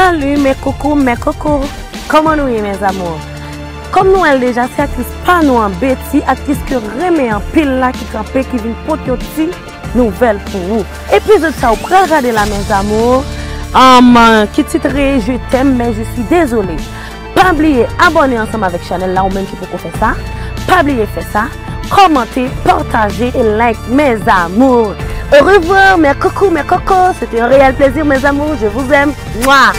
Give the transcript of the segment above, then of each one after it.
Salut mes cocos, comment nous y mes amours? Comme nous elle déjà c'est actrice pas nous en bêtis, actrice que remet en pile là qui campait qui vient porter une nouvelle pour vous. Et puis de ça, vous pouvez regarder là mes amours, qui titre Je t'aime mais je suis désolée. Pas oublier abonner ensemble avec Chanel là ou même qui peut faire ça. Pas oublier faire ça, commenter, partager et like mes amours. Au revoir mes cocos, c'était un réel plaisir mes amours, je vous aime, moi.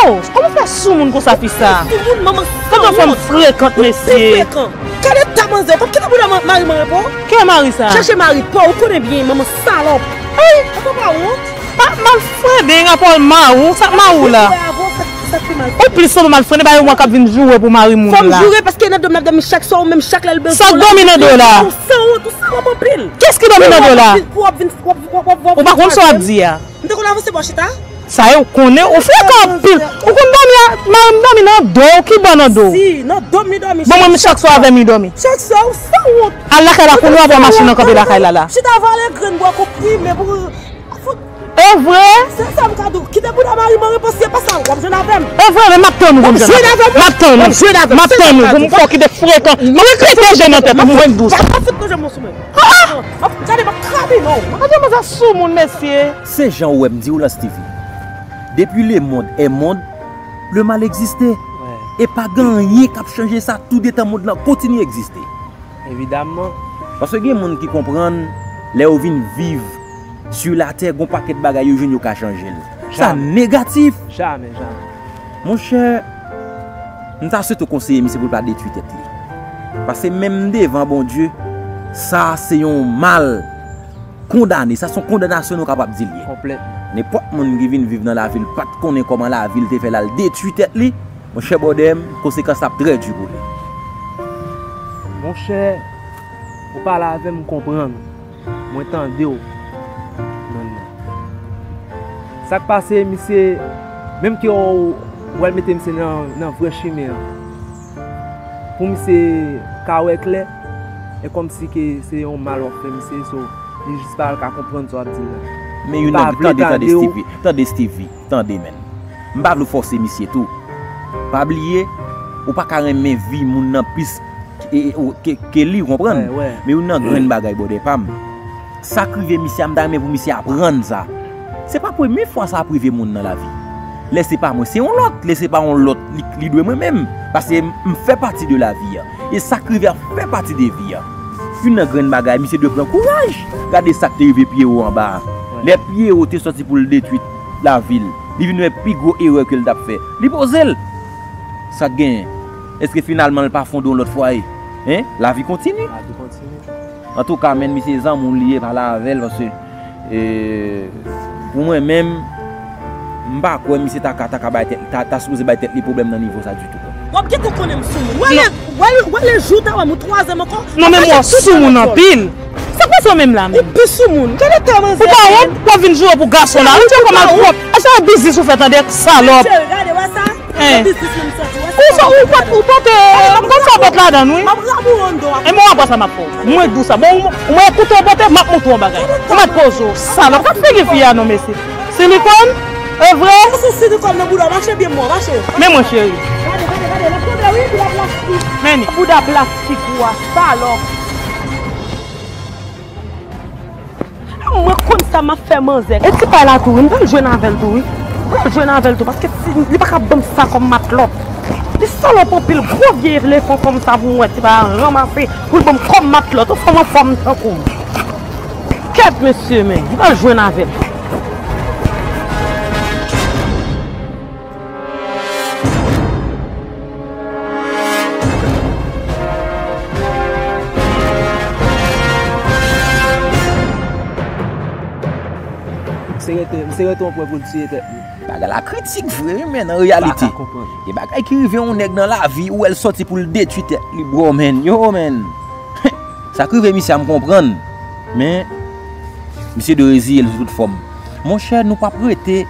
Oh, comment faire sous mon gros fils ça? Comment faire fréquente messieurs? Quel est ta maman? Comment tu as voulu marier mon repos? Quel mari ça? Cherchez mari pas, on connaît bien maman salope. Hey, on pas honte? Pas mal frère bien rapport maou, ça maou là. Au plus ça mal frère, bah moi qui viens jouer pour marier mon là. Faut jouer parce qu'il y en a deux madame chaque soir même chaque là le besoin. Ça domine dollar. Qu'est-ce qui domine dollar? On va qu'on soit dire. Donc on avance pas chita. Ça y est, on connaît, on fait comme pile. On connaît, on qui bon dos. Si, non, dormi. Bon, moi, chaque soir, avec dormi. Chaque soir, ça honte. Allah, qu'elle a connu avoir machine encore de la caille là. Si t'as valé grain, bois compris, mais pour. C'est vrai? C'est ça, mon cadeau. Qui t'a voulu marier, mon réponse, c'est pas ça. Je l'avais. C'est vrai, mais ma tonne, vous qui fréquent. Moi, je n'ai pas de douce. C'est Jean Web dit ou la Stevie. Depuis le monde, le mal existait. Et pas gagné qui a changé ça, tout est un monde là, continue à exister. Évidemment. Parce que les gens qui comprennent, les gens vivent sur la terre, ils ont un paquet de bagages qui ont changé. Ça négatif. Jamais. Mon cher, nous avons te conseiller, mais c'est pour ne pas détruire tête. Parce que même devant bon Dieu, ça c'est un mal. Condamné, ça sont condamnations nous capables de dire. Complètement. N'importe monde qui vient vivre dans la ville, pas de connaît comment la ville te fait la détruire tête li. Mon cher Bodem, conséquence ça très dur pour lui. Mon cher, vous parlez avec me comprendre. Moi entendez ou. Ça qui passe monsieur même qui on va mettre monsieur dans vrai chemin. Pour monsieur Kawek clair et comme si que c'est un mal en fait monsieur so. Je ne sais pas comprendre ce que tu dis. Mais il y a tant de Stevie, je ne vais pas forcer monsieur tout. Pas oublier, ou pas carrément vie, mon nan plus que lui comprendre. Mais on a grande bagaille bodé pam. Ça crive monsieur m'da mais pour monsieur apprendre ça. C'est pas première fois ça privé mon dans la vie. Laissez pas moi, c'est on l'autre, laissez pas on l'autre, li doit moi-même parce que me fait partie de la vie et ça crive fait partie de vie. Une grande bagaille, monsieur de prendre courage. Regardez ça qui est arrivé pied haut en bas. Les pieds hauts sont sortis pour le détruire la ville. Il y a une plus grosse erreur qu'il a fait. Il pose elle. Ça gagne. Est-ce que finalement le parfum dans l'autre foyer? Hein? La vie continue. En tout cas, même ces gens m'ont lié par la velle parce que pour moi même, m'pas quoi monsieur t'as supposé battre les problèmes dans niveau ça du tout. Non mais moi sous mon en pile. C'est quoi ça même là? Pourquoi venir jouer pour garçon là? C'est un business vous faites des salopes. Et moi pas ça m'a pose. Moi doux ça. Bon moi écoute botte m'a montre en bagage. On m'a pose salope. Ça fait que fille non mais c'est silicone. C'est vrai? C'est comme le boulot, marchez bien moi, marchez. Mais mon chéri. Meni. Bouda plastique wa salop. Moi comme ça m'a fait manger. Est-ce que pas la tour, on joue dans vel tour. On joue dans vel tour parce que il pas capable ça comme matlop. Les salopes au pile gros vieux les font comme ça vous ouais, tu vas ramasser pour bon comme matlop, comment femme ça comme. Qu'est-ce monsieur mais, il va jouer dans vel. c'est pour tirer tête. La critique vraie mais en réalité, il bagaille qui revient on nèg dans la vie où elle sorti pour le détruire tête. Bon men, yo men. Ça crive monsieur à me comprendre. Mais monsieur de résil toute forme. Mon cher, nous pas prêter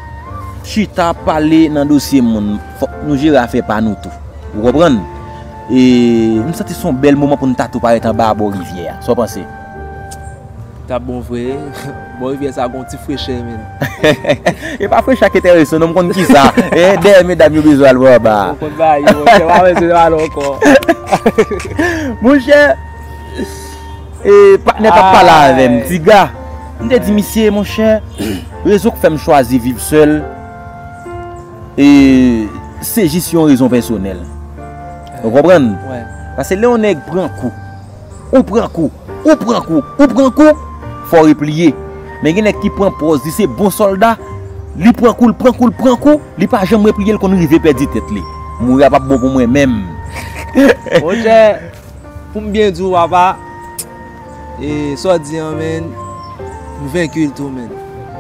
chita parler dans dossier monde. Nous gérer faire par nous tout. Vous comprenez? Et nous senti son bel moment pour nous tatou paraître en bas à Rivière. Sans penser. T'as bon frère, bon Rivière ça gonti fraîche mais. Et pas fraîche qui t'intéresse, non compte qui ça. Eh dès mesdames yo besoin le voir bas. On compte ba yo, c'est pas besoin alors encore. Mon cher et partner t'a pas là avec petit gars. On dit monsieur mon cher, raison que fait me choisir vivre seul. Et c'est juste une raison personnelle. Vous comprenez? Ouais. Parce que là on est prend coup. On prend coup. Faut replier. Mais il y en a qui prend pause, c'est bon soldat, il prend coup, il pas jamais replier qu'on arrive perdre tête lui. Mourir pas bon pour moi même. Mon cher, pour me bien dire papa et soit dit amen. Nous vaincu tout men.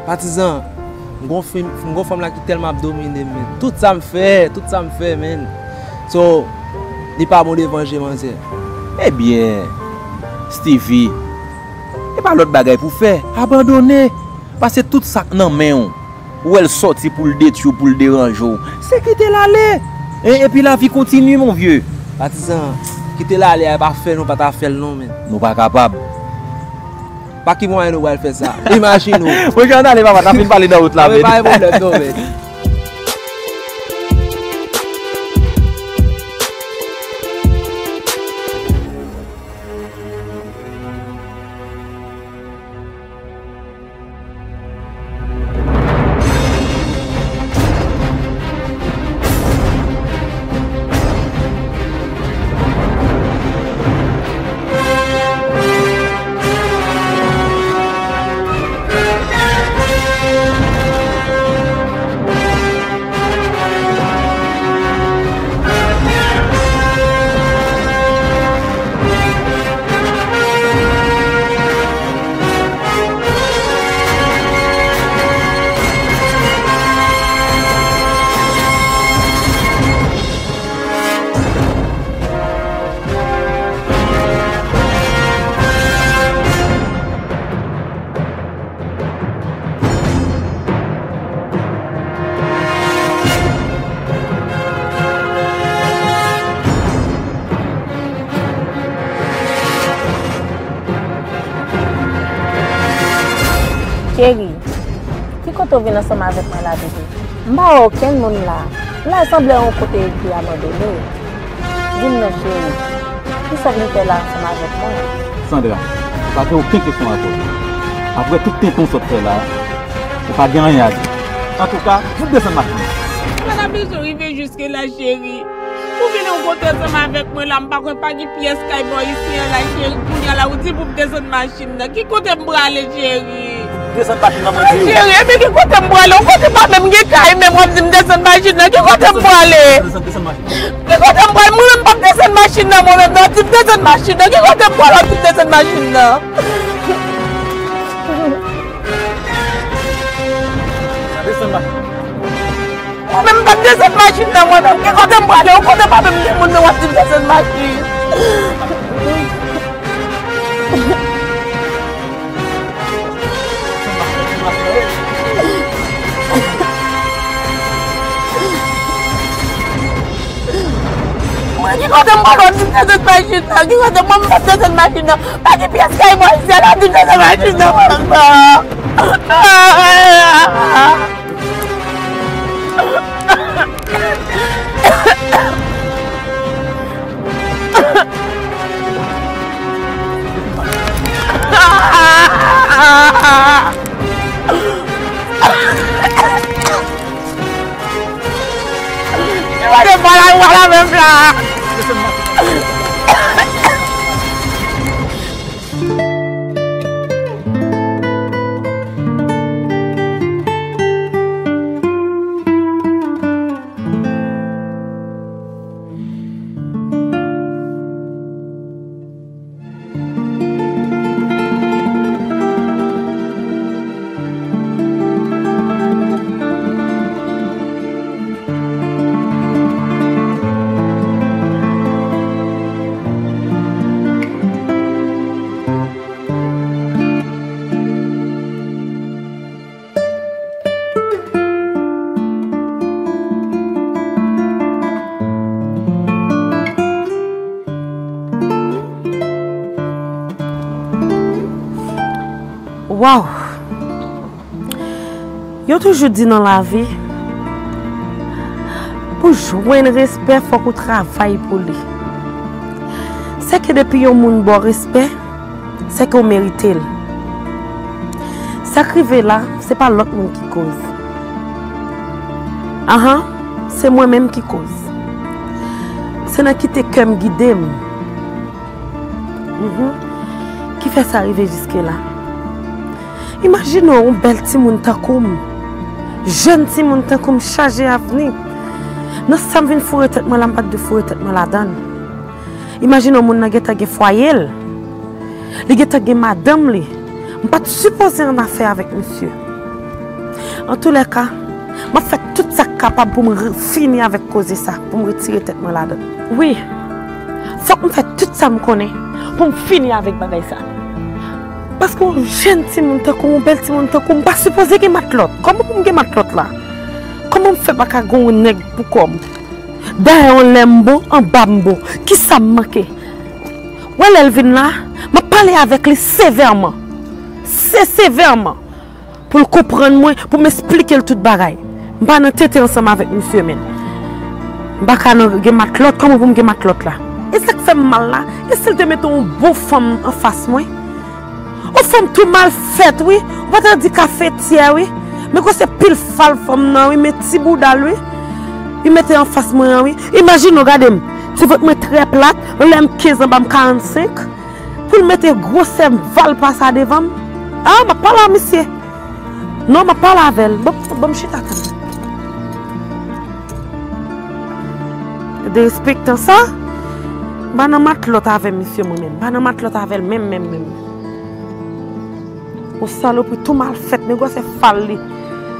Partisan, mon femme là qui tellement dominé men. Tout ça me fait men. So, n'est pas mon évangile, mon cher. Eh bien, Stevie, il pas l'autre bagaille pour faire. Abandonner. Parce que tout ça dans main où elle sortit pour le détruire, pour le déranger. C'est quitter l'aller. Et puis la vie continue, mon vieux. Partisan, quitter l'aller, elle pas faire, nous pas faire non men. Nous pas capable. Pas qui moi nous va faire ça. Imagine nous. Regardez papa, t'as fini de parler dans route là. Pas de problème non. Viens ensemble avec moi là dedans. M'a aucun monde là. Là semblait un côté qui abandonné. Dis-moi chérie, qui ça vient faire là ensemble avec moi? Sandra, pas de aucune question à poser. Après tout tes temps sortir là, c'est pas bien rien à dire. En tout cas, vous descendez maintenant. Madame nous arrivé jusque là chérie. Vous venez au côté ensemble avec moi là, m'pas pas de pièce qui va ici là chérie. Pour y aller ou dit pour descendre machine là. Qui côté me braler chérie? Je ne sais pas si je suis là. Je ne sais pas si je suis là. Je ne sais pas si je suis là. Je ne sais pas si je suis là. Je ne sais pas si je suis là. Je ne sais pas si je suis là. Je ne sais pas. Waouh! Yo toujours dit dans la vie, pour joindre respect, faut qu'on travaille pour lui. C'est que depuis yon moun bon respect, c'est qu'on mérite. Sacrivé là, c'est pas l'autre monde qui cause. C'est moi-même qui cause. C'est n'a quitté comme guidé. Qui fait ça arriver jusque là? Imagine un bel petit monde comme jeune petit monde comme chargé à venir. Nous sommes venus fourrer tête mal en bas de fourrer tête mal à donne. Imagine un monde qui a été foyer, qui a été madame, qui n'est pas supposé en affaire avec monsieur. En tous les cas, je fais tout ça capable pour me finir avec cause ça, pour me retirer tête mal à donne. Oui, il faut que je fasse tout ça me connaît pour me finir avec bagaille ça. Parce que jeune petit monde, un bel petit monde, je ne suis pas supposé que je l'autre. Comment je peux mettre l'autre là? Comment je fais pas que je nèg pour comme? D'ailleurs, on l'aime bon, on bambo. Qui ça manque? Ou elle vient là, je parle avec lui sévèrement. C'est sévèrement. Pour le comprendre, pour m'expliquer tout le bagaille. Je ne vais pas têter ensemble avec monsieur. Je ne vais pas mettre l'autre. Comment je peux mettre l'autre là? Et ça fait mal là. Et si tu mets une bonne femme en face, moi? Une femme tout mal faite, oui. On va te dire cafetière, oui. Mais quand c'est pile fal femme, non, oui. Mais petit bout dans lui, il mettait en face moi, oui. Imagine, regardez, tu veux me très plate, on l'aime 15 ans, 45. Pour mettre grosse val passe à devant. Ah, je parle à monsieur. Non, je parle avec elle. Bon, je suis tâte. De respectant ça, je ne mets pas l'autre avec monsieur moi-même. Je ne mets pas l'autre avec même. Au salope, tout mal fait, mais c'est fallu.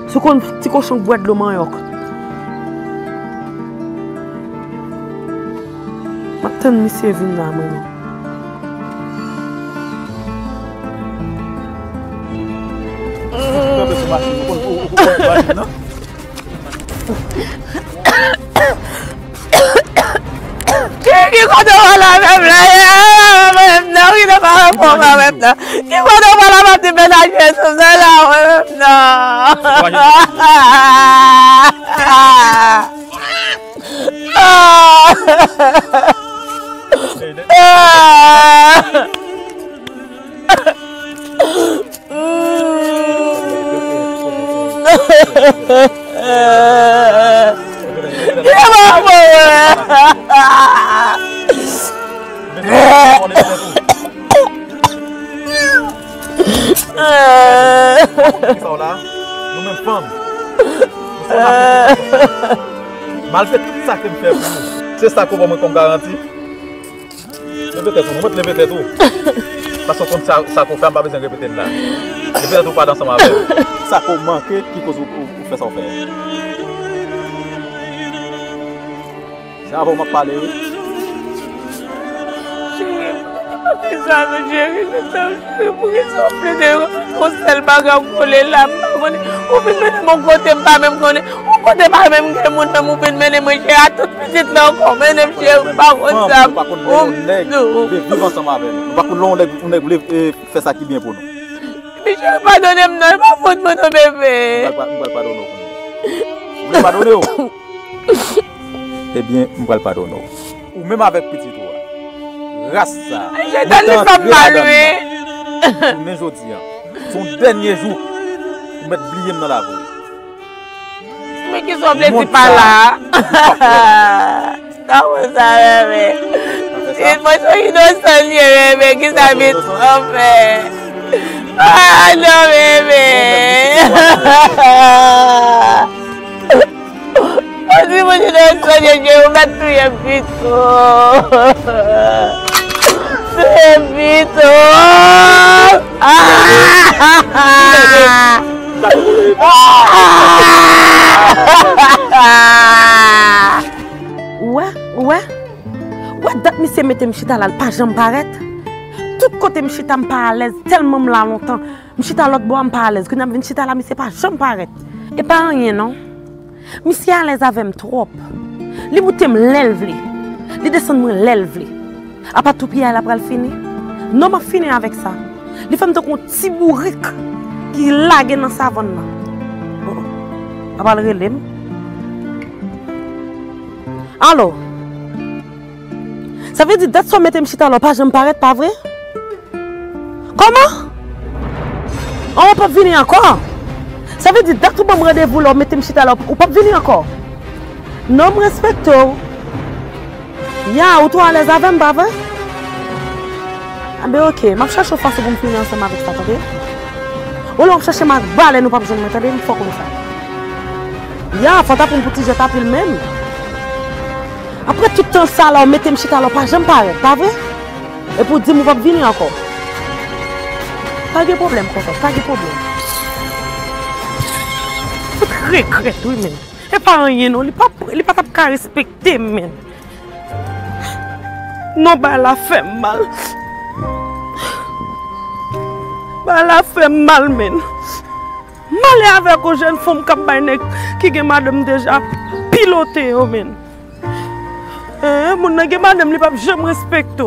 C'est comme un petit cochon bois de l'eau. Maintenant, monsieur vient là, maman. Mal fait tout ça que me fait. C'est ça qu'on va me garantir. Répétez-vous, vous mettez tout. Parce que ça qu'on fait, pas besoin de répéter là. Répétez-vous pas dans ce matin. Ça qu'on manque, qui cause vous faire ça en faire. C'est avant de parler. Ça me gère, c'est pour qu'ils soient plus de conseils bagarres pour les lames. On peut mener mon côté, pas même qu'on est. On peut pas même que mon amour peut mener mon cher à toute petite non, on mène un chien, pas contre ça. Par contre, on est vivant ensemble avec nous. Par contre, on est voulu faire ça qui est bien pour nous. Mais je ne vais pas donner mon nom, ma faute, mon bébé. Je ne vais pas donner. Eh bien, je ne vais pas donner. Ou même avec petit toi. Rasta. J'ai donné pas mal, mais aujourd'hui, son dernier jour, vous mettez blier dans la boue. Mais qui sont blessés par là? Non, vous savez, mais moi, je suis innocent, mais qui s'habite en fait. Ah non, bébé. Moi, je suis innocent, je vais vous mettre Bebito! Ouais, date monsieur mette m'chita là, pas j'en paraît. Tout côté m'chita m'pas à l'aise, tellement m'la longtemps. M'chita l'autre bois m'pas à l'aise, que n'a venu m'chita là, monsieur pas j'en paraît. Et pas rien non. Monsieur à l'aise avec trop. Li bouté m'lève li. Li descend m'lève li. A pas tout pied, elle a pas fini. Non, je finis avec ça. Les femmes ont un petit bourrique qui lague dans sa savane. On va le relève. Alors, ça veut dire que si mettez chita là, je ne parais pas vrai? Comment? On ne peut pas venir encore. Ça veut dire que si vous rendez-vous là, mettez chita là, on ne peut pas venir encore. Non, respecte. Ya, ou toi, les avem, pas vrai? Ah ben ok, je cherche une façon pour me finir ensemble avec ça, attendez. Ou alors je cherche ma balle et nous pas besoin de m'attendre, il faut comme ça. Ya, faut taper un petit jet à le même. Après tout le temps ça, là, on mettait mes chutes à l'eau, pas jamais pareil, pas vrai? Et pour dire, on va venir encore. Pas de problème, Koto, pas de problème. Faut très crête, oui, même. Et pas rien, non, il pas qu'à respecter, même. Non, bah, elle a fait mal. Elle a fait mal, mais mal avec une jeune femme qui a madame déjà pilotée. Madame ne peut jamais me respecter.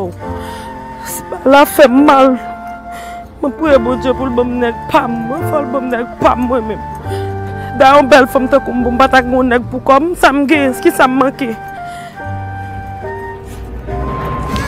Elle a fait mal. Je prie bon Dieu pour le nèg pas moi, pour le nèg pas moi-même. Dans une belle femme, je ne peux pas me faire pour comme ça me gagne, ce qui ça me manque.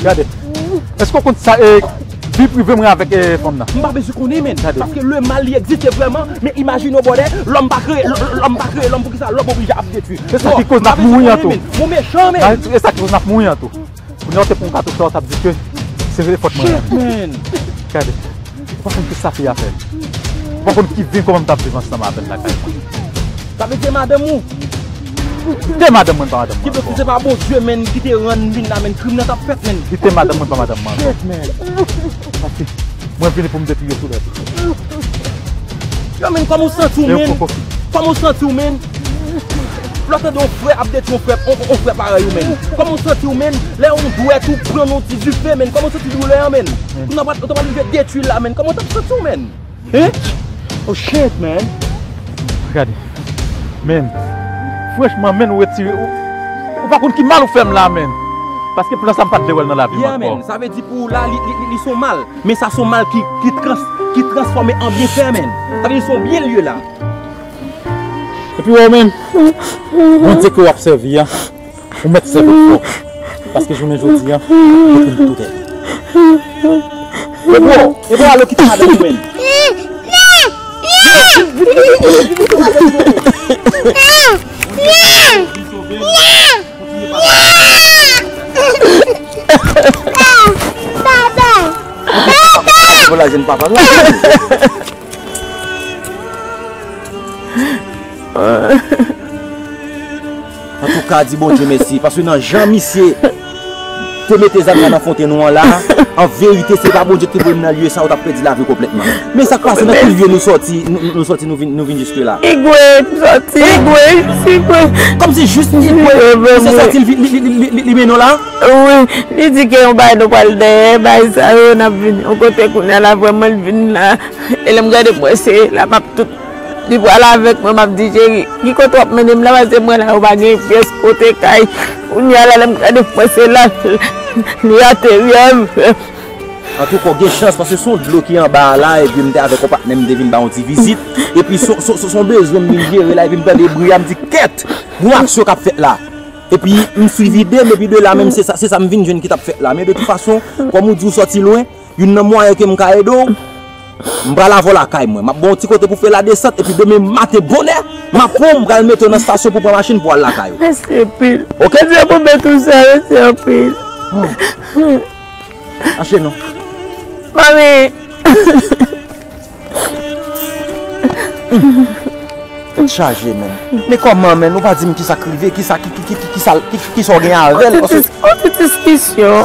Regardez. Est-ce qu'on compte ça? Vie privée avec les femmes. Je ne sais pas si je parce que le mal existe vraiment, mais imagine au bordel, l'homme va créer, l'homme va créer, l'homme pour qui ça, l'homme obligé à détruire. C'est ça qui cause la mouille. Mon méchant, mais. C'est ça qui cause la mouille. On a pour un carton de table que c'est vrai, faute moi. Regardez, je ne sais pas ce que ça fait à faire. Je ne sais pas qui vient comme ça, ma belle. Ça veut dire madame ou? Quittez madame, madame. Qui peut c'est pas bon Dieu, men, qui te rend vine la men, criminel t'a fait, men. Quittez madame, pas madame, man. Moi, je viens pour me détruire tout le monde. Yo, men, comment on sent-tu, men? Comment on sent-tu, men? L'autre de frère a détruit on frère pareil, men. Comment on sent-tu, men? Là, on doit tout prendre, on t'y du fait, men. Comment on sent-tu, men? On n'a pas de détruire là, men. Comment on sent-tu, men? Hein? Oh shit, men. Regardez. Men. Franchement, je ne sais pas qui mal ou femme là. Parce que pour l'instant, je ne sais pas dans la vie. Yeah, ça veut dire pour là, ils sont mal. Mais ça sont mal qui transforment en bien faire. Ça veut dire qu'ils sont bien lieux là. Et puis, moi-même, on dit qu'on observe, on met ses faux. Parce que je me dis, on tout est. Et bon, alors qui t'a donné même. Jeune papa. En tout cas, dis bon Dieu merci. Parce que dans Jean Missier, te mets tes amis dans la fontaine là. En vérité, c'est pas bon Dieu qui peut me lieu ça, on t'a perdu la vie complètement. Mais ça passe dans tout lieu, nous sortis, nous vins jusque là. Comme si juste c'est sorti le ménon là. Oui, il dit qu'on va nous parler de ça, on côté qu'on a la vraiment venu là. Et le gars de poisser, la map tout. Il voilà avec moi, m'a dit chérie, qui compte pas mener là, c'est moi là, on va venir pièce côté caille. On y a là le gars de poisser là. En tout cas, on a chance parce que son de l'eau qui est en bas là, et puis je avec mon partenaire, je devine une petite visite, et puis son besoin de gérer là, et puis je me des bruits, je me dis, quête, nous action qu'a fait là. Et puis je me suis vidé, mais puis de là même, c'est ça me vient, je ne qui t'a fait là. Mais de toute façon, comme on dit, on sortit loin, il y a un moyen que je me caille d'eau, je vais la voir la caille, moi. Je vais un petit côté pour faire la descente, et puis demain, matin, bonheur, ma femme, je vais mettre dans la station pour prendre la machine pour aller la caille. C'est pile. Ok, c'est pour mettre tout ça, c'est pile. Achète non. Maman. Chargé même. Mais comment même? On va dire qui ça crivé, qui sont rien avec elle. Parce que cette discussion,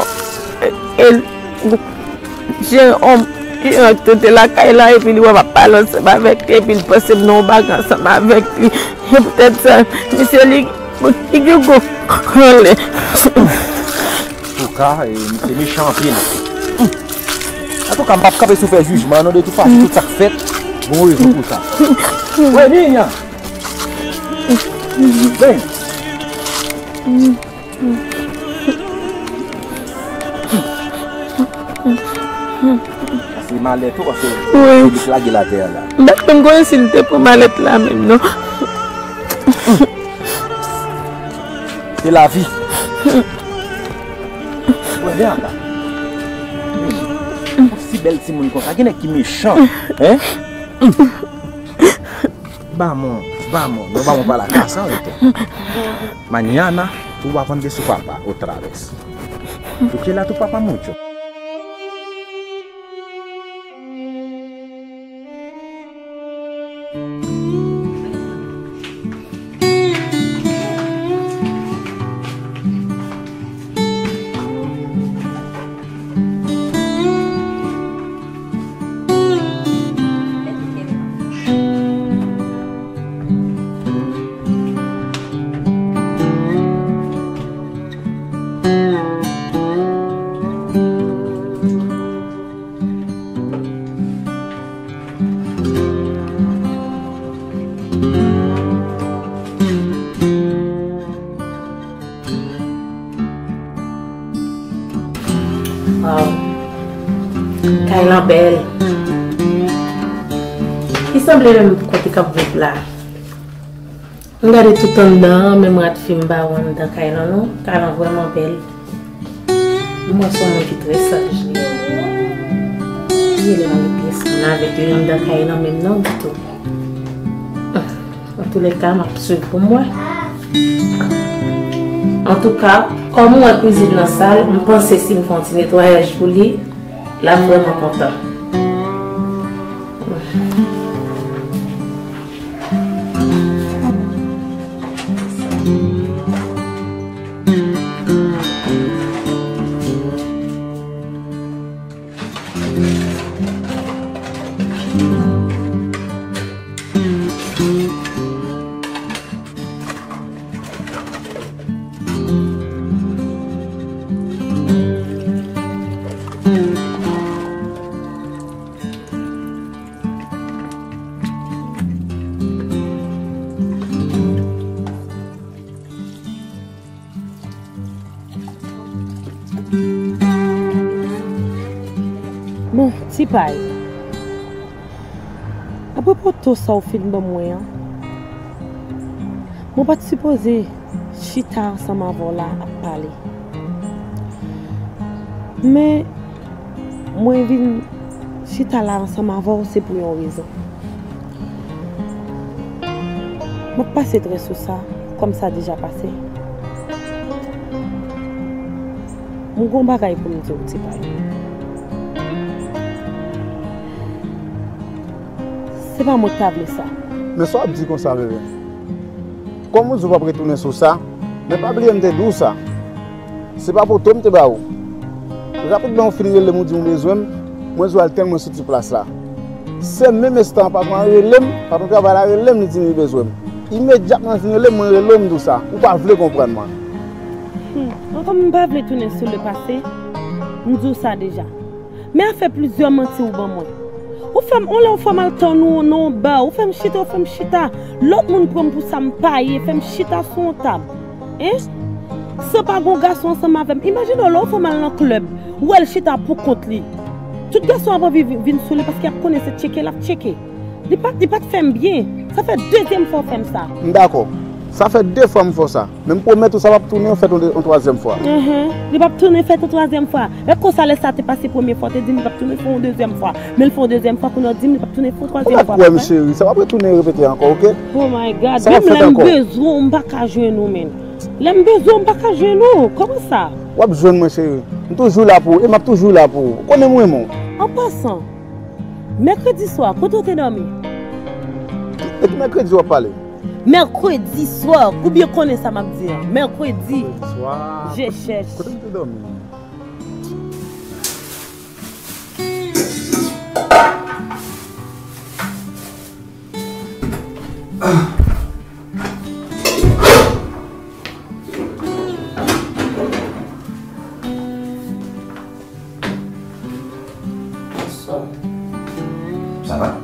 elle, j'ai un homme qui entendait la caille là et puis il va parler ensemble avec lui et puis il pensait non bagarre ensemble avec lui. Et peut-être ça, monsieur Lig, il y a go. En tout cas, c'est méchant. En tout cas, on ne peut pas faire jugement, de toute façon, tout ça fait. Bon, il faut pour ça. Oui, Nina. Ben. C'est malette ou c'est oui. Tu flagues la terre là. Mais tu me connais s'il te prend malette là même, non? C'est la vie. Regarde là. Si belle Simone comme ça, qui est méchant. Hein? Vamos, nous allons pas la casse. Mañana, tu vas vendre ce papa au travers. Parce que là, tu papa mucho. Belle. Il semblait même côté cap vous là. On garde tout en dedans, même rat film ba on dans Kailan non, Kailan vraiment belle. Moi son qui très sage. Il est là avec lui dans Kailan même non du tout. En tous les cas, m'a suivre pour moi. En tout cas, comme on cuisine dans la salle, on pense si on continue nettoyage pour lui. Là, vraiment content. Paye. À propos de tout ça au film de moi, je ne pas supposé chita ensemble avant là à parler. Mais moi je viens chita là ensemble avant c'est pour une raison. Je ne passe très sur ça comme ça a déjà passé. Mon grand bagaille pour me dire au petit paye. C'est pas mon table ça. Mais ça dit qu'on savait. Comme vous ne pouvez pas retourner sur ça, mais pas oublier de tout ça. C'est pas pour tout le monde. Rapidement, on finit le monde du besoin. Moi, je vais alterner sur cette place là. C'est même instant, par contre, par contre, par la relève, nous avons besoin. Immédiatement, nous avons relève tout ça. Vous ne pouvez pas comprendre moi. Comme nous ne pouvons pas retourner sur le passé, nous disons ça déjà. Mais on fait plusieurs mentir au bon moment. Ou femme, on l'a fait mal ton ou non bas, ou femme chita, ou femme chita. L'autre monde prend pour ça me paye, femme chita sur mon table. Hein? Ce pas un garçon ensemble avec. Imagine on l'a fait mal dans le club, ou elle chita pour compte lui. Tout garçon avant vient sur lui parce qu'il connaît cette checker, la checker. Il pas de femme bien. Ça fait deuxième fois femme ça. D'accord. Ça fait deux fois me faut ça. Même pour mettre tout ça va tourner, on fait une troisième fois. Il va tourner, fait une troisième fois. Et quand ça laisse ça te passer première fois, tu dis il va tourner pour une deuxième fois. Mais il faut une deuxième fois qu'on a dit il va tourner pour une troisième fois. Ouais, chérie, ça va pas tourner répéter encore, OK? Oh my God, ça même l'aime besoin, on va pas jouer nous même. L'aime besoin, on va pas jouer nous. Comment ça? Ouais, besoin mon chérie. Toujours là pour, et m'a toujours là pour. On est moins mon. En passant, mercredi soir, quand tu t'es dormi? Et mercredi soir parler. Mercredi soir, ou bien qu'on est ça m'a dit. Mercredi soir, je cherche. Comment tu dormis? Bonsoir. Ça va?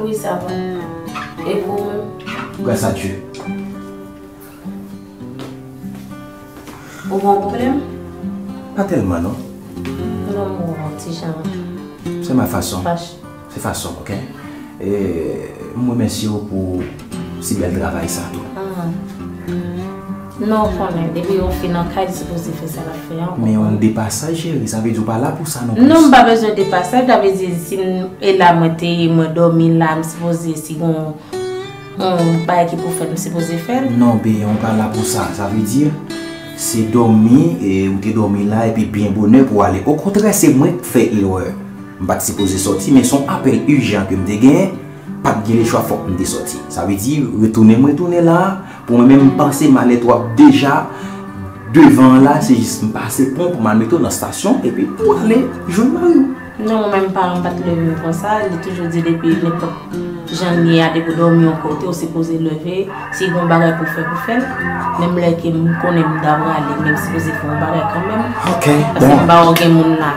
Oui, ça va. Et vous? Grâce à Dieu. Vous comprenez? Pas tellement, non? Non, mon petit jamais. C'est ma façon. C'est façon, ok? Et moi, merci pour si bel travail, ça. Non, depuis on finit en cas, c'est possible que ça la fait. Mais on dépasse, chérie, ça veut dire pas là pour ça non plus. Non, pas besoin de dépasser, ça veut dire si elle a monté, me dormir là, c'est supposé si on pas qui pour faire, c'est supposé faire. Non, ben on parle là pour ça, ça veut dire c'est dormir et on t'es dormi là et puis bien bonheur pour aller. Au contraire, c'est moi qui fais l'erreur. Je ne suis pas supposé sortir, mais son appel urgent que je gagne, pas de choix fort que je sortir. Ça veut dire retourner là. Pour même penser mal et toi déjà devant là, c'est juste passer pont pour me mettre dans la station et puis pour aller je me marie. Non, même pas on pas te lever comme ça, il toujours dit depuis l'époque janvier à debout dormir en côté, on s'est posé lever, si on bagage pour faire même là que me connais d'avant aller même si posé pour bagage quand même. OK. Parce que ba on gagne monde là.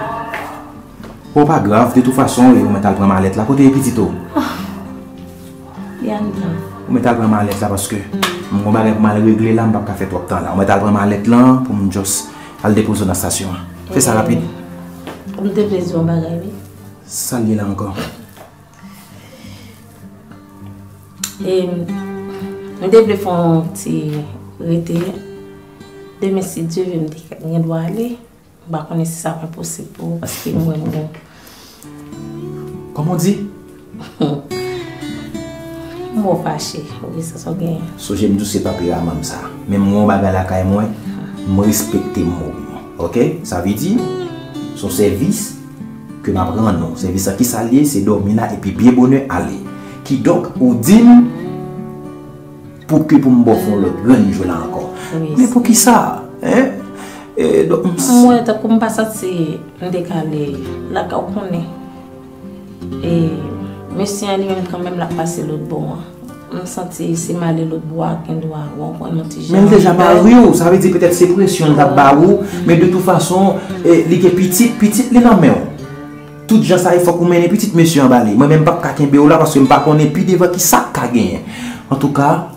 Bon pas grave, de toute façon, on met à prendre mallette là côté petit tout. Bien. On met à prendre mallette là parce que on va mal régler là, on va pas faire trop de temps là. On va prendre ma lettre là pour me juste aller déposer dans la station. Fais ça rapide. On me déplaise, on va arriver. Ça l'est là encore. Et on déplaise un petit rété. Demain, si Dieu veut me dire qu'on doit aller, on va connaître si ça va possible parce que moi, bon. Comment on dit? Je suis fâché, oui, ça c'est bien. So, j'aime tout ce papier à maman ça. Même mon bagage à la moi, je respecte mon mouvement. Ok? Ça veut dire, son service que je prends, non. Service à qui s'allie, c'est dormir là et puis bien bonheur aller. Qui donc, ou dit, pour que pour me faire le grand jour là encore. Oui, mais pour qui ça? Hein? Et donc, moi, je ne pas ça, c'est décalé. Là, je connais. Mais si elle même quand même la passer l'autre bois, on sentit c'est mal l'autre bois qu'on doit avoir un petit jeune. Même déjà marié, ça veut dire peut-être c'est pression d'abord, mais de toute façon, les petites les lames. Toutes gens ça il faut qu'on mène les petites messieurs en balai. Moi même pas qu'un béo là parce que pas qu'on est plus devant qui ça qu'a gagné. En tout cas,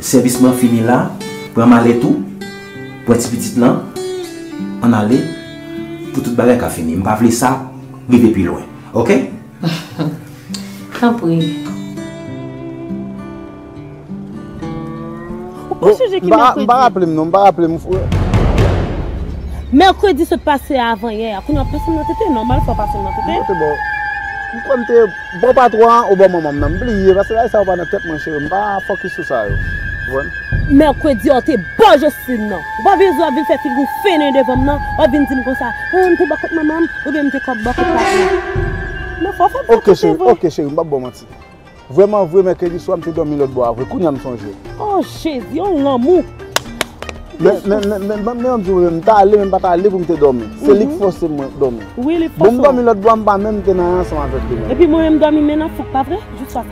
service moi fini là, prends malé tout, pour ces petites là, on aller pour toute bagarre qu'a fini. On va appeler ça vivre plus loin. OK? Mercredi se passait avant hier. Quand on personne normal pas passer bon patron au bon moment parce que là ça va dans tête mon chéri, pas focus sur ça. Mercredi on était bon juste non. Pas besoin de faire figure fainé devant non, on vient dire comme ça. On te bakot maman, on vient te comme bakot. Ok chérie, je ne sais pas. Vraiment, mercredi soir, je dormi l'autre bois. Oh chérie, on l'amour. Mais je ne suis pas allé pour me dormir. C'est lui qui force moi dormir. Oui, il force. Je dormi l'autre bois, je ne suis pas ensemble avec lui. Et puis moi-même, je dormi maintenant, c'est pas vrai, juste ça.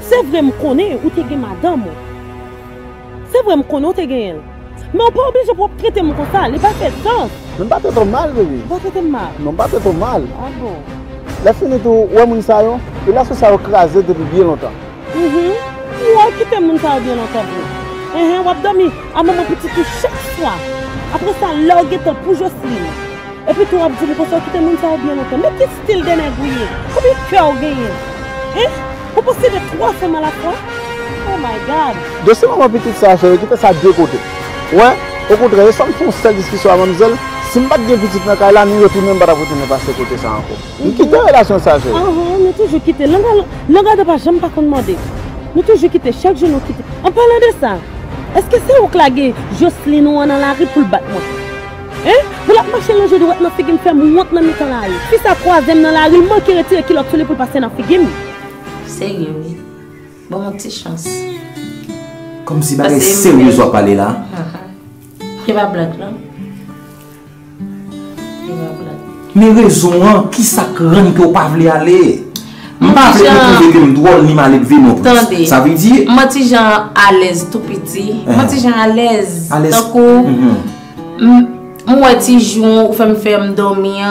C'est vrai, je connais où tu es madame. C'est vrai, je connais où tu es. Mais on n'est pas obligé de traiter mon comme ça, il n'est pas fait sens. Je ne vais pas te faire mal, bébé. Je ne vais pas te faire mal. Je ne vais pas te faire mal. Ah bon? La fin de tout, ouais, mon saillon, et là, ça a crasé depuis bien longtemps. Ouais, qui t'aime mon saillon bien longtemps. On va dormir à mon petit coup chaque soir. Après ça, l'orgue est pour Jocelyne. Et puis, tu vas me dire, qui t'aime mon saillon bien longtemps. Mais petit style de négouiller. Combien de cœur gagné? Hein? Vous pensez de trois femmes à la fois? Oh my God! De ce moment, petite ça, je vais quitter ça de deux côtés. Ouais, au contraire, sans me faire discussion à mademoiselle, si je ne suis pas bien petite, je ne vais pas passer à côté de ça encore. Nous quittons la relation sage. Nous toujours quittons. L'engagement de Bacham, pas qu'on demande. Nous toujours quittons, chaque jour nous quittons. En parlant de ça, est-ce que c'est au clagué Jocelyne ou dans la rue pour le battre? Hein? Vous l'avez marché là, je dois être dans la figure, faire mon honte dans le temps là. Si ça croisait dans la rue, moi qui retire qui l'a pour passer dans la figure. C'est vrai, oui. Bon, mon petit chance. Comme si c'était sérieux, je ne parler là. Je vais blaguer là. Mais raison, qui ça craint que vous ne pouvez pas aller? Je ne peux pas aller à l'église. Ça veut dire? Moi, je suis à l'aise tout petit. Moi, je suis à l'aise. Donc, Moi, si je fais me dormir,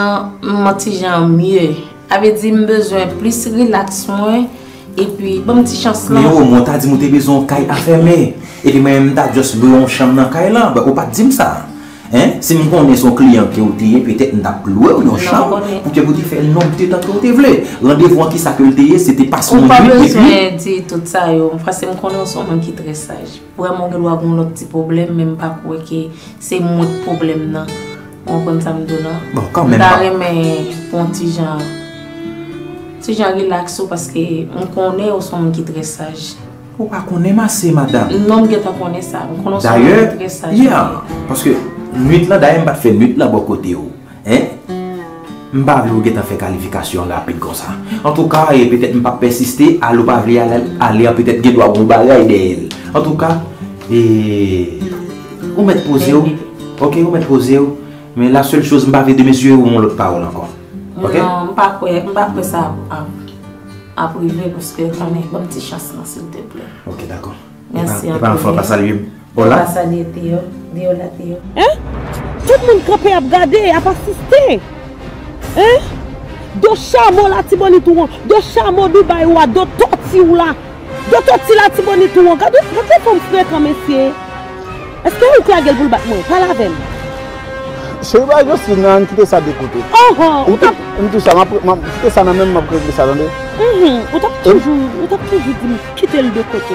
je suis mieux. Avait dit que besoin plus relax et puis bon petit chance là. Mais au moins t'as dit que tu as besoin de caille à fermer et puis même t'as juste besoin de chambre dans caille là, bah ou pas dire ça. Hein? Si nous connaissons son client qui est peut-être n'a pas loué une chambre pour que vous dites faire non petit temps que vous voulez. Rendez-vous qui s'accueille c'était pas son but. On pas besoin de dire tout ça yo. Parce que nous connaissons son qui est très sage. Vraiment que nous avons l'autre petit problème même pas pour que c'est mon problème là. On prend ça me donne. Bon quand même pas. Mais pour petit genre si j'en relaxe parce que on connaît au son qui est très sage. Pourquoi connaît ma c'est madame? Non, je connais ça. On connaît son très sage. D'ailleurs, parce que nuit là d'ailleurs, pas fait nuit là bon côté où, hein? M'pas vouloir que t'as fait qualification là rapide comme ça. En tout cas, et peut-être m'pas persister à l'eau pas vouloir aller peut-être que doit bon bagaille d'elle. En tout cas, et on met poser où? OK, on met poser où? Mais la seule chose m'pas vouloir de mes yeux on l'autre parole encore. Okay? Non, je ne peux pas ça à priver parce que j'en ai une petite chance, s'il te plaît. Ok, d'accord. Merci. Et pas on va saluer. Hola. Saluer Théo. Hola Théo. Hein? Tout le monde campé à regarder, à assister. Hein? Deux chameaux là, Tiboni Touan. Deux chameaux Dubaï ou à deux tortilles là. Deux tortilles là, Tiboni Touan. Regardez comme frère comme monsieur. Est-ce que vous croyez que vous le battez? Pas la veine. Je ne sais pas si vous avez quitté ça de côté. Vous avez quitté ça de côté. Vous avez toujours quitté de côté.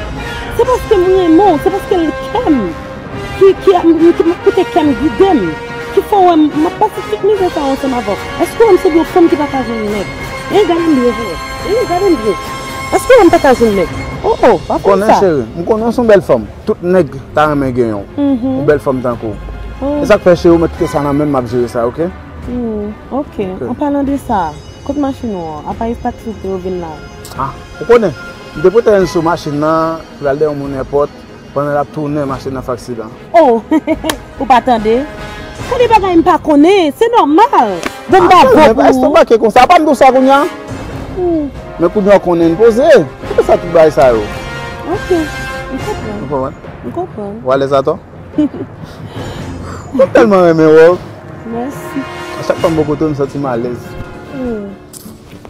C'est parce que mon aimant, c'est parce que le thème qui m'a coûté thème guidé, qui faut m'a pas soutenir ça ensemble avant. Est-ce que on se dit comme qui va pas jouer? Regardez-moi. Est-ce que on peut pas jouer? Oh, pas comme ça. Je connais une belle femme. Toute nègre, t'as un mec gagnant. Une belle femme d'un coup. C'est ça que je fais chez vous, mais tout ça n'a même pas géré ça, ok? Ok, en parlant de ça, quand la machine n'a pas eu pas de truc de revenir là. Ah, vous connaissez? Depuis que tu as une machine là, tu vas aller à mon airport, pendant la tournée, la machine n'a pas d'accident. Oh, vous pas attendez? Quand les bagages ne connaissent pas, c'est normal. Bon, bah, est-ce que tu as comme ça? Pas de ça, Gounia? Mais pour nous qu'on est posé, c'est ça tout bail ça. Ok, je comprends. Vous allez à toi? Je tellement aimé. Merci. À chaque fois que je me sens mal à l'aise.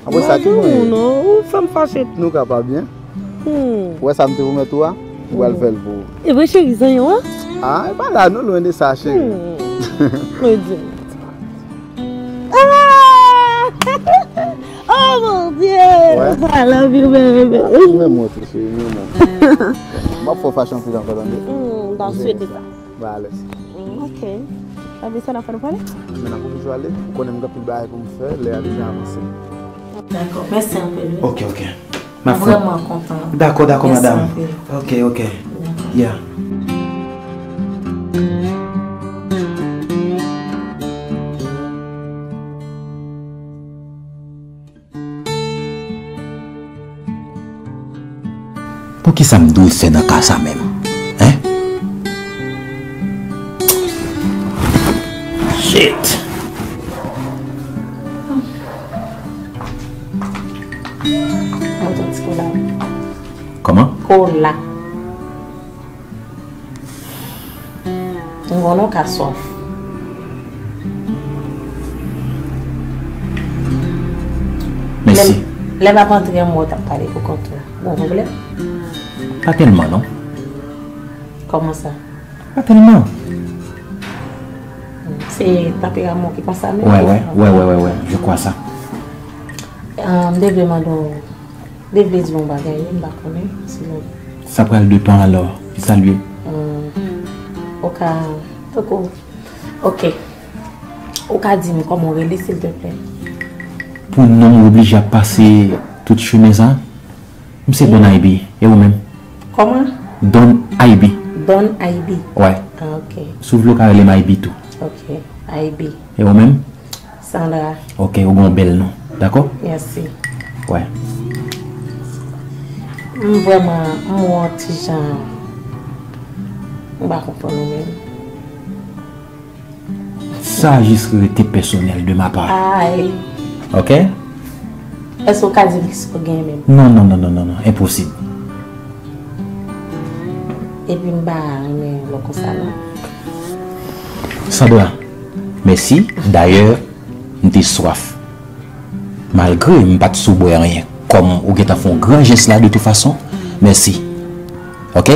Après ça, tu me non, ça me fâche. Nous, capable bien. Ouais, ça me te remet toi. Ou elle fait le beau. Et vous, chérie, c'est quoi? Ah, pas là, nous, loin de ça, chérie. Oh mon Dieu! I love you, baby. Même moi, c'est même moi. Faut faire chanter encore dans dans ce débat. Voilà. Ok. Avez-vous ça à faire parler? Maintenant, vous pouvez aller. Vous connaissez mon plus bas comme faire. Les amis avancent. D'accord. Merci un peu. Ok. Ma foi. Vraiment content. D'accord, madame. Ok. Yeah. Pour qui ça me doit faire dans cas ça même, hein? Shit. Comment? Cola. On va nous soif. Merci. Les va rentrer moi t'as parlé au compte. Bon problème. Pas tellement, non? Comment ça? Pas tellement. C'est tempérament qui passe à nous? Ouais, je crois ça. Dévelé du bon bagage, je ne connais pas. Ça prend le temps alors, salut. Ok. Ok, dis-moi comment on relève, s'il te plaît. Pour nous, on oblige à passer tout chemin ça. C'est Don Aibi, et vous-même? Comment? Don Aibi. Ouais. Ah, ok. Sauf le cas, elle est Aibi tout. Ok. Aïbi. Et vous-même? Sandra. Ok, vous avez un bel nom. D'accord? Merci. Ouais. Vraiment, moi, petit genre. Je ne comprends pas nous-mêmes. Ça, juste le type personnel de ma part. Aïe. Ok? Est-ce que vous avez dit même? Non, non, non, non, non, non. Impossible. Et puis, je vais Sandra, merci. D'ailleurs, je soif. Malgré que je ne pas rien. Comme vous avez fait un grand geste là de toute façon, merci. Ok?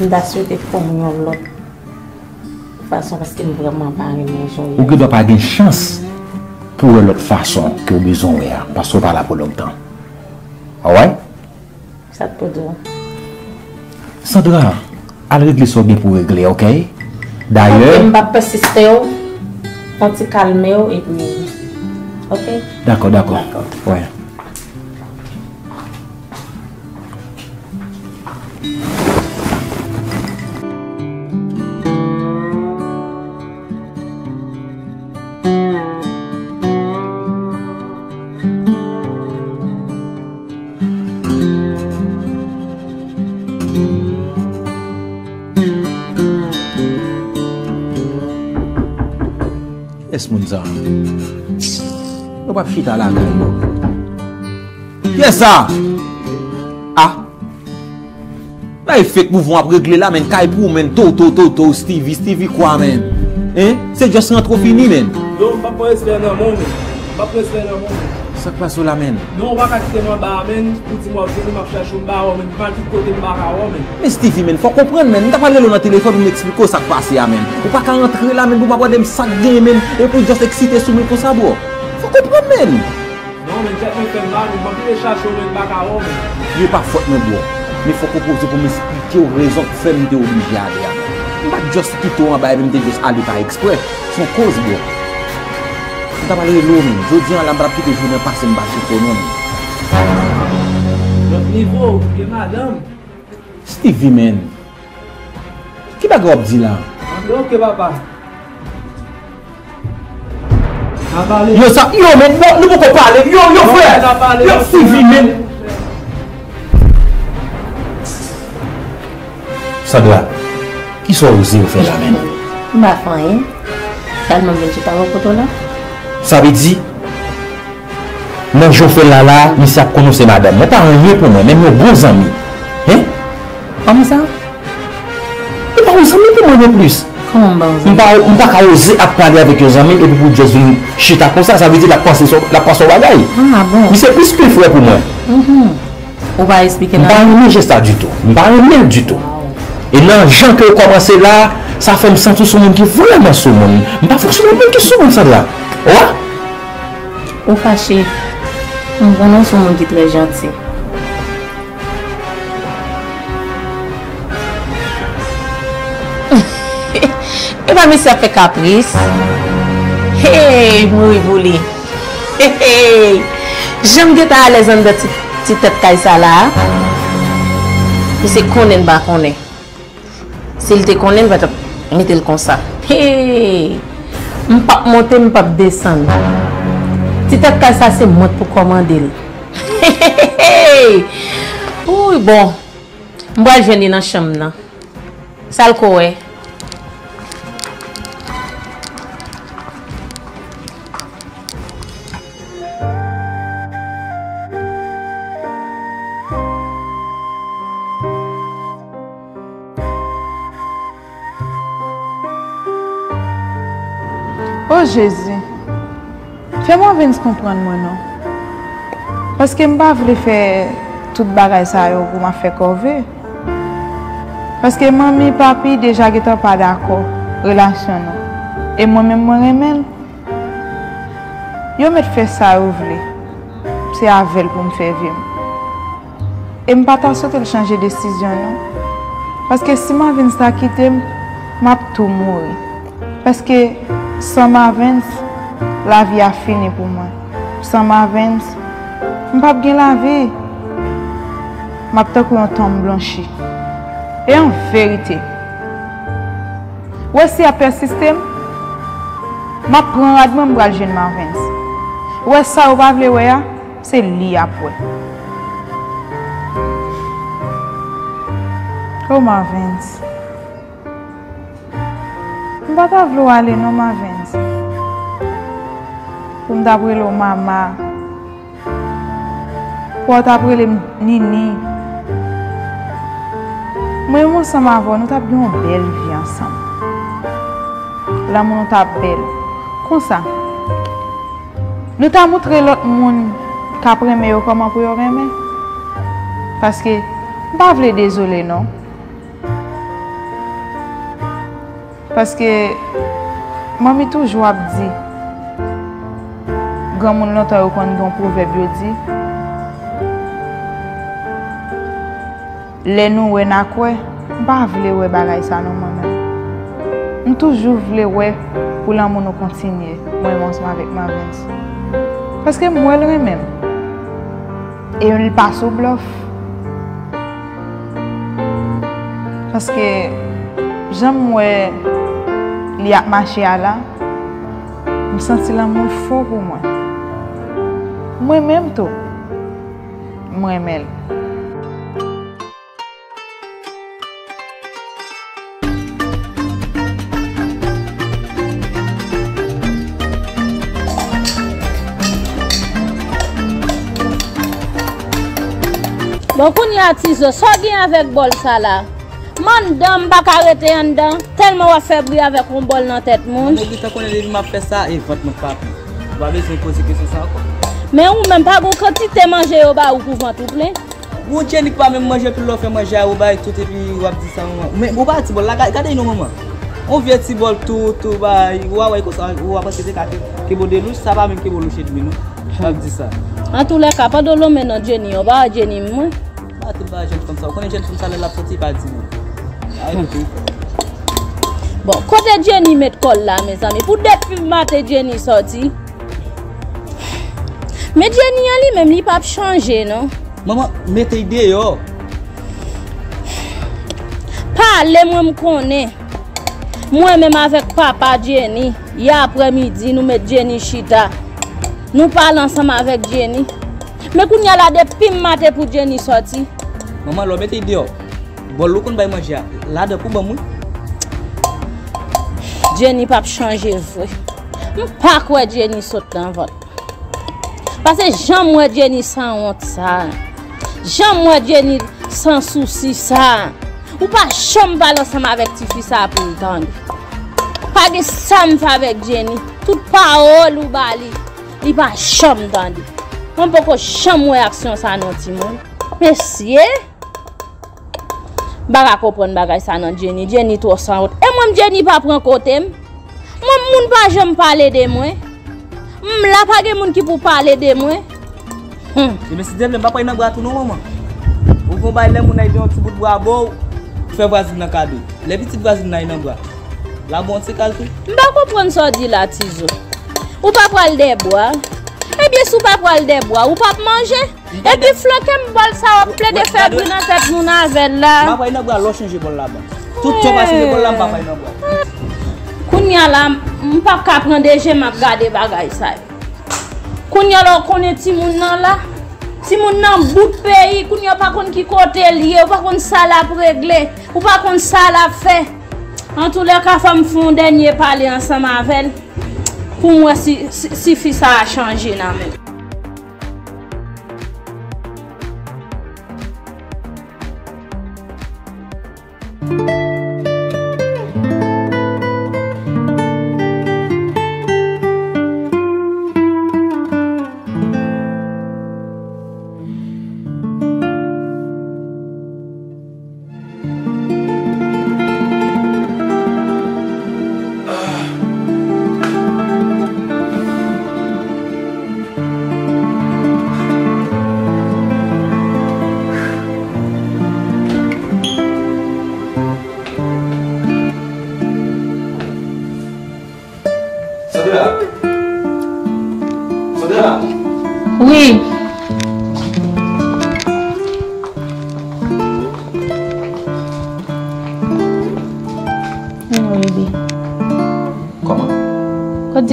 Je vais souhaiter que vous ayez une façon parce que je vraiment pas vous ne doit pas avoir une chance pour l'autre façon que vous besoin parce que vous ne là pour longtemps. Alright? Ça te peut dire. Sandra, à régler ça bien pour régler, ok? D'ailleurs... Je ne vais pas persister, je vais te calmer et puis... Ok? D'accord, d'accord. Ouais. On va fitter la gueule. Qu'est-ce que ça? Ah! Là, il fait que mouvement après régler là, mais il pour men tout, Stevie, quoi, men? Hein? C'est juste un trop fini, men? Non, pas pour espérer dans le monde. Pas pour espérer dans le monde. Ça passe là, men? Non, on va quitter dans le bar, men. Pour dire, moi, je vais chercher un bar, men. Je vais tout côté de bar, men. Mais Stevie, men, faut comprendre, men. T'as parlé dans le téléphone pour m'expliquer ce qui s'est passé, men. Ou pas qu'à rentrer là, men, pour m'avoir des sacs de men. Et pour juste exciter sur mes pour ça, bon. Faut comprendre même. Non, mais j'ai fait mal, je vais chercher le bagarre. Je n'ai pas faute, mon bon. Mais il faut proposer pour m'expliquer aux raisons que je suis obligé à aller. Je ne vais pas juste quitter en bas et je vais juste aller par exprès. C'est une cause, bon. Je vais aller l'eau, je dis à la rapide que je ne vais pas passer une bâche pour nous. Notre niveau, et madame Stevie, man. Qui va dire là? Ok, papa. Yo ça, yo mais non, nous pouvons parler, yo frère, yo Stevie mais... Ça doit, qui soit osé vous faire la même? Ma femme, ça ne me dit pas au côté là. Ça veut dire, non je fais là là, mais ça connaissait madame, mais pas un lieu pour moi, même mes bons amis, hein? Comment ça? Mais pas mes amis pour moi non plus. On ne pas oser parler avec les amis et puis pour Jésus, chita comme ça, ça veut dire la passe au bagaille. Ah bon? Mais c'est plus qu'il faut pour moi. On va expliquer. Je ne pas geste du tout. Je ne pas même du tout. Et là, les gens qui ont commencé là, ça fait me sentir sur le monde qui est vraiment sur le monde. Je ne pas forcément qui sur le monde ça là. Ouais? On fâché. On vraiment sur le monde qui est très gentil. Et bien, monsieur a fait caprice. Hey, moui bouli. Hey, hey. J'aime que tu as les hommes de petite tête comme ça là. Mais c'est qu'on ne va pas connaître. S'il te connaît, va te mettre comme ça. Hey, je ne peux pas monter, je ne peux pas descendre. Petite tête comme ça, c'est monte pour commander. Hey, oui, bon. Moi, je viens dans la chambre. Ça le courant. Oh Jésus, fais-moi venir comprendre moi non. Parce que je ne voulais pas faire tout bagay ça pour me faire corver. Parce que maman et papi déjà n'étaient pas d'accord, relation non. Et moi-même moi remène. Yo me faire ça ou vle. C'est avec pour me faire vivre. Et me pas t'assouter changer de décision non. Parce que si moi viens ça quitter, m'a tout mourir. Parce que sans ma vence, la vie a fini pour moi. Sans ma vence, je ne peux pas gagner la vie. Je suis comme un tombe blanchi. Et en vérité, si je persiste, Ma prend radement me bral jeune Marvins. Ouais ça ou pas vle ouais, c'est li après. Oh Marvins. On va pas vouloir aller non Marvins. Pour d'après le maman. Pour d'après le nini. Moi mon ça m'a voir, nous t'a bien une belle vie ensemble. Là mon t'a belle. Comme ça, nous t'a montré l'autre monde qu'après meilleur comment pour aimer. Parce que pas vle désolé non. Parce que maman toujours a dit grand monde l'entend au quand grand proverbe dit les nous ouais n'a quoi pas vle ouais bagaille ça non maman. On toujours vle ouais pour l'amour nous continuer, moi ensemble avec ma veste. Parce que moi elle même. Et on le passe au bluff. Parce que j'aime moi il a marché à là. Me senti l'amour fort pour moi. Moi même tout. Moi elle. Donc on y a tise, so bien avec bol ça là. Man dame pas arrêter en dedans, tellement on fait bruit avec un bol dans tête monde. Mais tu connais les m'a fait ça et votre mon papa. Tu vas besoin poser que c'est ça quoi. Mais on même pas quantité manger au ba ou pour vendre tout plein. Vous tienne pas même manger pour l'offre manger au ba tout et puis on va dire ça maman. Mais au ba ti bol là, regardez nous maman. On vient ti bol tout ba, wa wa ko ça, wa parce que que bon de louche, ça va même que bon louche de nous. On va dire ça. En tous les cas, pas de l'homme maintenant Jenny, on va Jenny moi. Bon, côté Jenny met colle là mes amis, pour depuis matin Jenny sorti. Mais Jenny elle même il pas changer non. Maman, mettez idée yo. Parlez moi me connais. Moi même avec papa Jenny, hier après-midi nous met Jenny chita. Nous parlons ensemble avec Jenny. Mais qu'on y a là depuis matin pour Jenny sorti. Maman, l'homme était idiot. Bon, l'eau qu'on va manger, là de pour bamou. Jenny pas changer vrai. Pas quoi Jenny saute dans votre. Parce que j'aime moi Jenny sans honte ça. J'aime moi Jenny sans souci ça. Ou pas chambre ensemble avec tes fils ça pour entendre. Pas de samf avec Jenny. Toute parole ou bali, il pas chambre dans. On peut pas chambre action ça non ti monde. Monsieur Baga comprendre bagay ça nan Jenny, Jenny trop sans honte. Et moi Jenny pas prend côté. Moi moun pas j'aime parler de moi. M'la pas gen moun ki pour parler de moi. Mais si dem pas prendre bras tout non maman. Ou vont bailler les moun ay don petit bout bras beau. Faire voisine nan cadeau. Les petites voisines nan nan bras. La bon c'est calcul. M'pa comprendre ça dit la tizo. Ou pas pral des bois. Eh bien sou pas pral des bois, ou pas manger. Et puis floquer me bol ça au plein de faire bruit dans tête nous avec là. Papa il n'a pas changer bol là-bas. Tout temps passer bol là papa il n'a pas. Kounya là on pas ka prendre des gens m'a garder bagay ça. Kounya là connait ti moun nan là. Ti moun nan bout pays, kounya pas konn ki côté lié, ou pas konn ça là pour régler, ou pas konn ça là fait. En tous les cas femme font dernier parler ensemble avec. Pour moi si fils a changé nan même.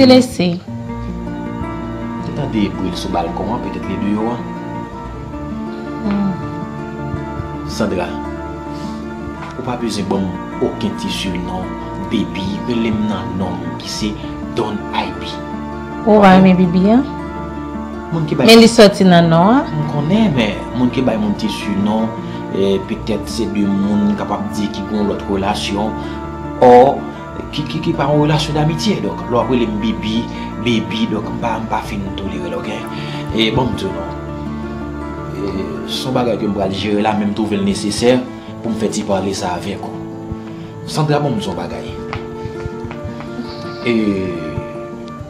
laissé. Tu as des bruits sur le balcon, peut-être les deux. Sandra, ou pas besoin de aucun tissu, non. Bébé, un nom qui c'est Don Ivy. Oh, mes bébés. Mais il est sorti dans le nom. Je connais, mais mon qui baille mon tissu, non. Peut-être c'est du monde capable de dire qu'ils ont l'autre relation. Or, qui par une relation d'amitié. Donc, l'autre est bébé, donc pas fin de tolérer. Et bon, je non. Son bagage que je vais gérer là, même trouver le nécessaire pour me faire parler ça avec vous. Sandra, bon, son bagage. Et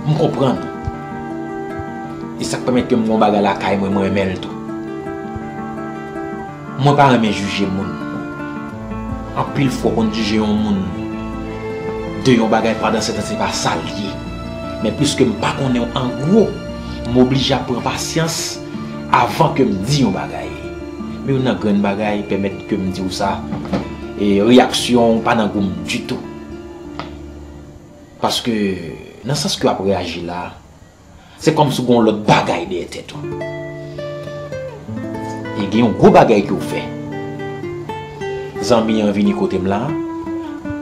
je comprends. Et ça permet que mon bagage la caille, moi, je m'aime tout. Moi, je ne peux pas juger les gens. En pile, fois qu'on juge les gens. De yon bagay pendant cette année, ce n'est pas salier. Mais puisque je ne connais pas en gros, je m'oblige à prendre patience avant que je dise yon bagay. Mais une grande bagay permet que je me dise ça. Et réaction, pas dans goût du tout. Parce que, dans le sens que vous avez réagi là, c'est comme si on l'autre bagay de tête. Et il y a un gros bagay que vous faites. Les amis ont venu côté là,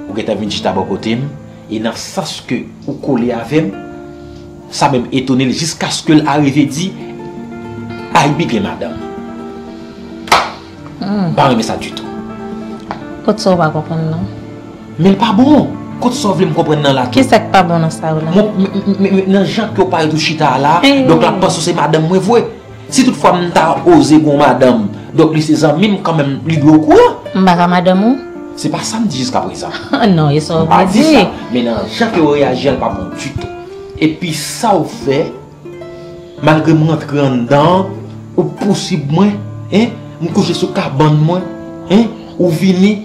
ou qui ont venu juste à côté, et dans le sens que vous collez avec, ça même étonné jusqu'à ce que l'arrivée dit, aïe big madame. Pas aimer ça du tout. Quand ça va comprendre non? Mais pas bon. Quand ça veut me comprendre dans la. Qu'est-ce qui est pas bon dans ça là? Dans gens qui ont parlé de chita là, donc la personne c'est madame moi voyez. Si toutefois je n'ai osé bon madame, donc les amis quand même, ils doivent quoi? Madame, c'est pas ça me dit jusqu'à présent. Non, ils sont pas dit. Maintenant, chaque réagit, elle pas bon du tout. Et puis ça au fait, malgré mon entrée en dedans, ou possible moins, hein, me coucher sur carbone moins, hein, ou venir,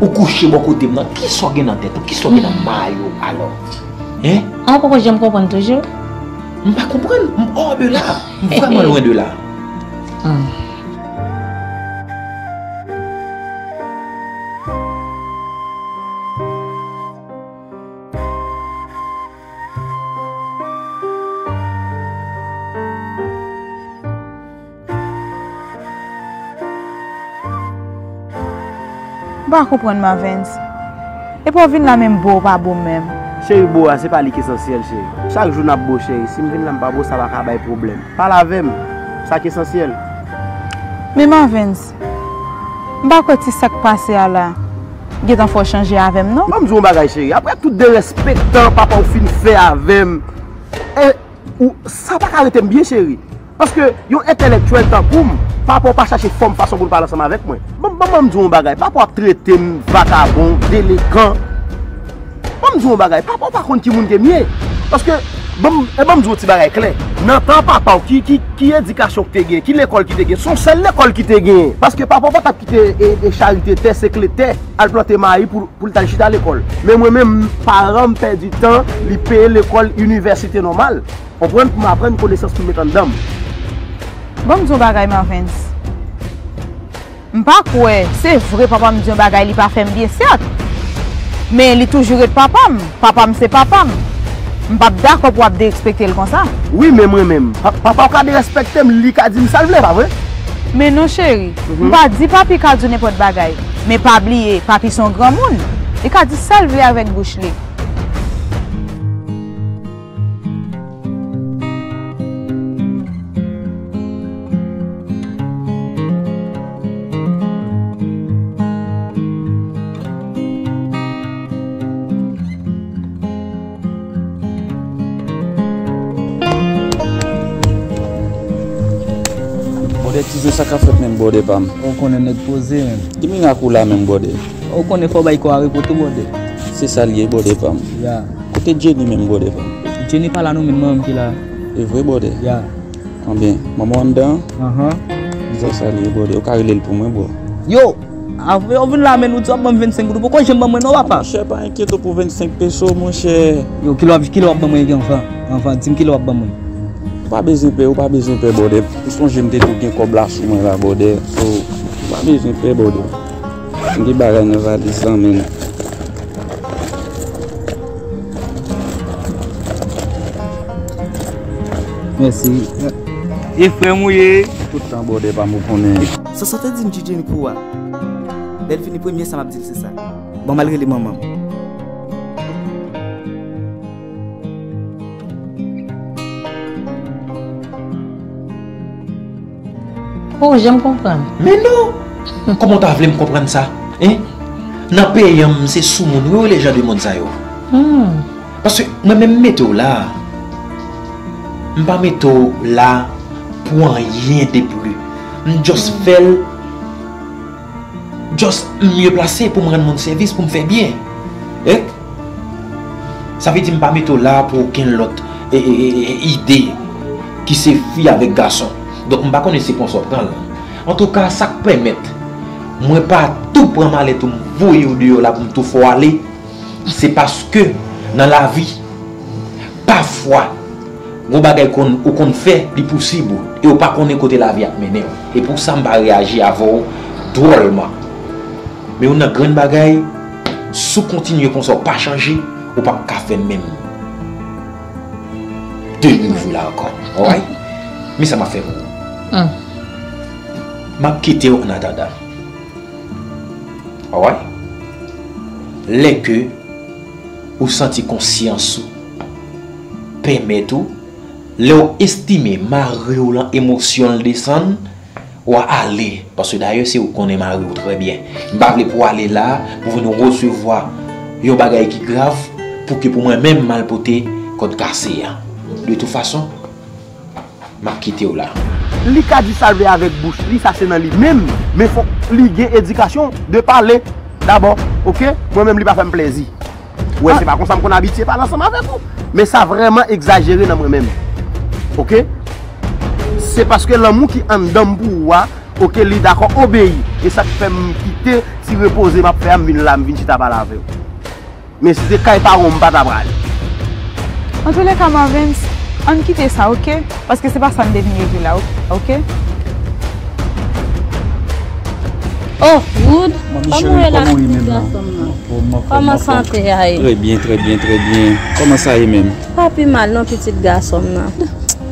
ou coucher beaucoup de moi. Qui soit dans la tête, qui soit dans le maillot alors, hein? Ah pourquoi je me comprends toujours? Je ne comprends pas. Oh, de là. Vraiment loin de là. Je ne comprends pas ma Vince. Et pour venir la même beau, pas beau même. Chérie, Boa, ce n'est pas l'essentiel, chérie. Chaque jour, je suis beau, chérie. Si je ne viens pas beau, ça va avoir des problèmes. Pas la même. C'est essentiel. Mais ma Vince, je ne sais pas si ça passe là. Il faut changer avec moi, non? Je ne sais chérie. Après tout le respect, papa, au fin faire avec moi. Ça ne va pas arrêter bien, chérie. Parce que, yon intellectuel, tant pour moi, papa, pas chercher forme façon pour parler ensemble avec moi. Je ne dis pas bagay, papa traite vagabond, délinquant. Je ne dis pas bagay, papa pas contre qui monde mieux. Parce que je dis bagay clair. N'entends papa qui éducation que tu gagne, qui l'école qui te gagne, son seul l'école qui te gagne. Parce que papa pas quitter et charité terre, sécurité, à planter maïs pour t'aller à l'école. Mais moi-même parents perdent du temps, ils payent l'école université normale. On prend pour m'apprendre connaissance pour mettre en dame. Je ne dis pas bagay ma Vince. C'est vrai, papa me dit que il pas fait bien, certes. Mais il est toujours papa. Papa, c'est papa. Je ne suis pas d'accord pour respecter le comme ça. Oui, mais moi-même. Papa, quand il respecte, il dit ça, pas vrai? Mais non, chérie. Je ne dis pas que papa dit n'importe quoi. Mais pas oublier, papa, son grand monde. Il dit ça avec bouche. Ça qu'a fait même bordé pas on connaît notre posé qui m'a coulé même bordé on connaît faut bailler quoi pour tout bordé c'est ça lié bordé pas ya côté Jenny même bordé pas Jenny pas là nous même qui là et vrai bordé ya combien maman dedans disons ça lié bordé au carré pour moi bon yo après on veut la même nous sommes 25 euros pourquoi j'aime maman non papa je suis pas inquiète pour 25 pesos mon cher yo kilo ba moi enfant 10 kilo ba moi pas besoin de payer, pas besoin de payer bordel. Puisque j'aime tout bien comme la sous moi la bordel. Pas besoin de payer bordel. Je dis bah ne va dire ça mais. Merci. Et frère mouillé, tout le temps bordé par mon connaît. Ça sortait d'une DJ Nipoua. Belle fini premier, ça m'a dit c'est ça. Bon, malgré les mamans. Oh, j'aime comprendre. Mais non! Comment t'as voulu me comprendre ça? Hein? Dans le pays, c'est sous mon les gens du monde. Parce que moi-même, je ne pas mettre là pour rien de plus. Je fais juste mieux placé pour me rendre mon service, pour me faire bien. Et? Ça veut dire que je ne vais pas mettre là pour aucune autre idée qui se fie avec garçon. Donc, je ne sais pas si c'est consortant. En tout cas, ça permet. Je ne pas tout prendre mal et tout voyer ou de là pour tout faire aller. C'est parce que dans la vie, parfois, les choses qu'on fait, c'est possible. Et on ne pas connaître côté la vie à mener. Et pour ça, je ne vais pas réagir à vous drôlement. Mais on a une grande bagaille. Si on continue comme ça, pas changer, on ne peut pas faire même. De nouveau là encore. Alright? Mais ça m'a fait bon. M'a quitté en attendant. Ah ouais? Les que vous sentez conscience, permet tout, leur estimer marrer ou l'émotion descendre, ou aller. Parce que d'ailleurs, c'est vous qu'on est marré très bien. M'bavle pour aller là, pour nous recevoir yon bagay qui grave, pour que pour moi même mal poté, quand cassé. De toute façon, m'a quitté ou là. Li ka di salve avec bouche, li ça c'est dans lui même, mais faut li gen éducation de parler d'abord, OK? Moi même li pas faire plaisir. Ouais, c'est pas comme ça qu'on habitué pas ensemble avec vous, mais ça vraiment exagéré dans moi même. OK? C'est parce que l'amour qui en dedans pour moi, OK, li d'accord obéir et ça fait me quitter, si reposer m'a faire venir là, venir chita pas laver. Mais si c'est kay parou m'pa ta bral. En tous les cas, ma Vince, on quitte ça, OK? Parce que c'est pas ça me devenir de là, OK? Oh, good. Comment est maman? Comment ça va? Très bien, très bien, très bien. Comment ça va même? Pas plus mal, non, petit garçon.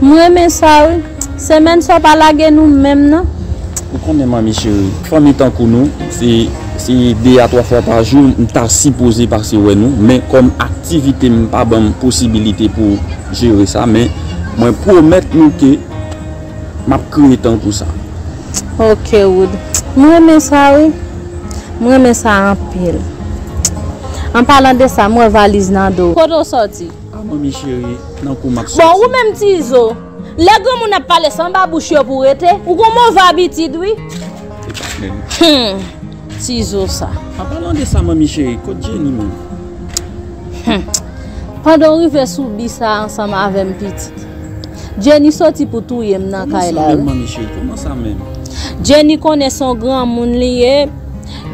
Moi, mais ça, c'est même ça pas la guerre nous-mêmes, non? Vous connaissez, ma chérie, famille tant que nous, c'est 2 à 3 fois par jour, nous sommes supposés passer ouais nous, mais comme activité, nous n'avons pas de possibilité pour gérer ça, mais moi, promets nous que m'a créé temps pour ça. OK, Wood. Moi, mais ça, oui. Moi, mais ça en pile. En parlant de ça, moi, valise dans dos. Quand on sorti? Ah, mon chérie, non, comment ça? Bon, ou même tizo. Les gens qui n'ont pas laissé ma bouche pour être, ou comment on va habiter, oui? Tizo ça. En parlant de ça, mon chérie, quand Jenny, même. Pendant qu'on fait soubi ça ensemble avec petit. Jenny sorti pour tout yem nan kay la. Comment ça même? Jenny connaît son grand monde lié.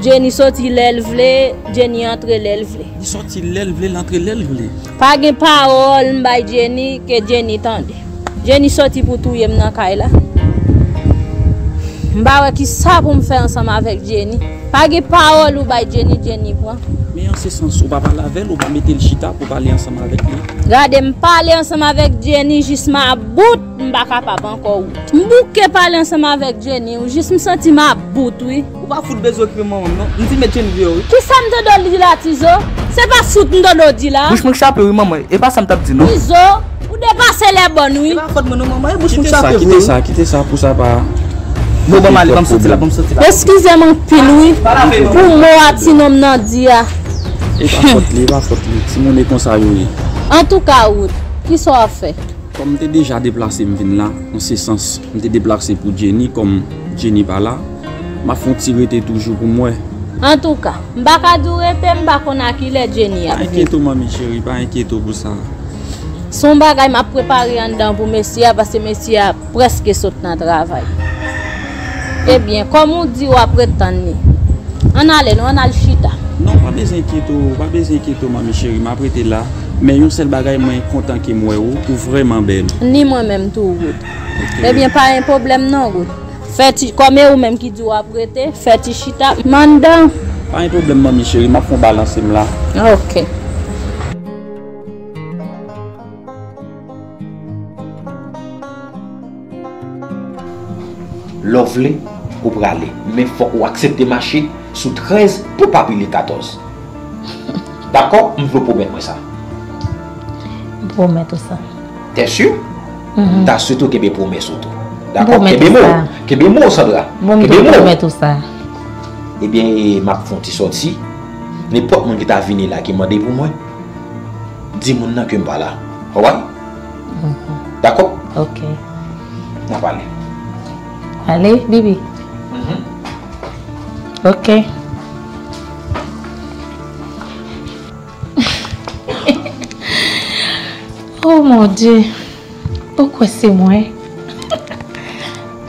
Jenny sorti l'elvle, Jenny entre l'elvle. Il sorti l'elvle, entre l'elvle. Pas de parole mbay Jenny que Jenny tende. Jenny sorti pour tout yem nan kay la. Mbawe ki ça pour me faire ensemble avec Jenny. Pas de parole ou bay Jenny, Jenny prend. Mais en ce sens, on va parler avec elle, on va mettre le chita pour parler ensemble avec lui. Regardez, je parle ensemble avec Jenny, juste ma bout, je ne suis pas capable encore. Je ne parle ensemble avec Jenny, juste me senti ma bout, oui. Vous ne pas foutre des autres, maman, non? Je dis, mais Jenny, oui. Qui ça me donne là, Tizo? C'est pas soutenu dans l'ordi là. Je me chape, oui, maman, et pas ça me tape, non? Tizo, vous dépassez les bonnes, oui. Quittez ça, pour ça, pas. Bon, allez, comme sortir là, excusez-moi, Piloui. Pour moi, si nous m'en disons. Si mon est conseillé. En tout cas, qui soit fait? Comme tu es déjà déplacé, là, en ce sens, je suis déplacé pour Jenny, comme Jenny pas là, ma fonction était toujours pour moi. En tout cas, je ne vais pas dire que je Jenny. Pas inquiète, maman chérie, pas inquiète pour ça. Son bagage m'a préparé en dedans pour Messie, parce que Messie a presque sauté dans le travail. Eh bien, comme on dit après tant ni, on allait chita. Non, pas besoin d'inquiéter, maman chérie, m'a prêté là. Mais une seule bagaille moins content que moi ou vraiment belle. Ni moi-même tout. Okay. Eh bien, pas un problème non. Good. Faites comme ou même qui dit après prêter, faites chita. Mandan. Pas un problème maman chérie, m'a font balancer là. OK. l'ovle ou pralé. Mais il faut accepter marché sous 13 pour pas payer 14. D'accord? Je veux promettre ça. Je promettre ça. T'es sûr? T'as surtout que mes promesses surtout. D'accord? Que mes mots, Sandra. Que ça. Eh bien, ma fonti sorti. N'importe qui t'a venu là qui m'a dit pour moi. Dis-moi que je ne suis pas là. Ouais? D'accord? Ok. On va aller. Allez, Bibi. Ok. Oh mon Dieu. Pourquoi c'est moi?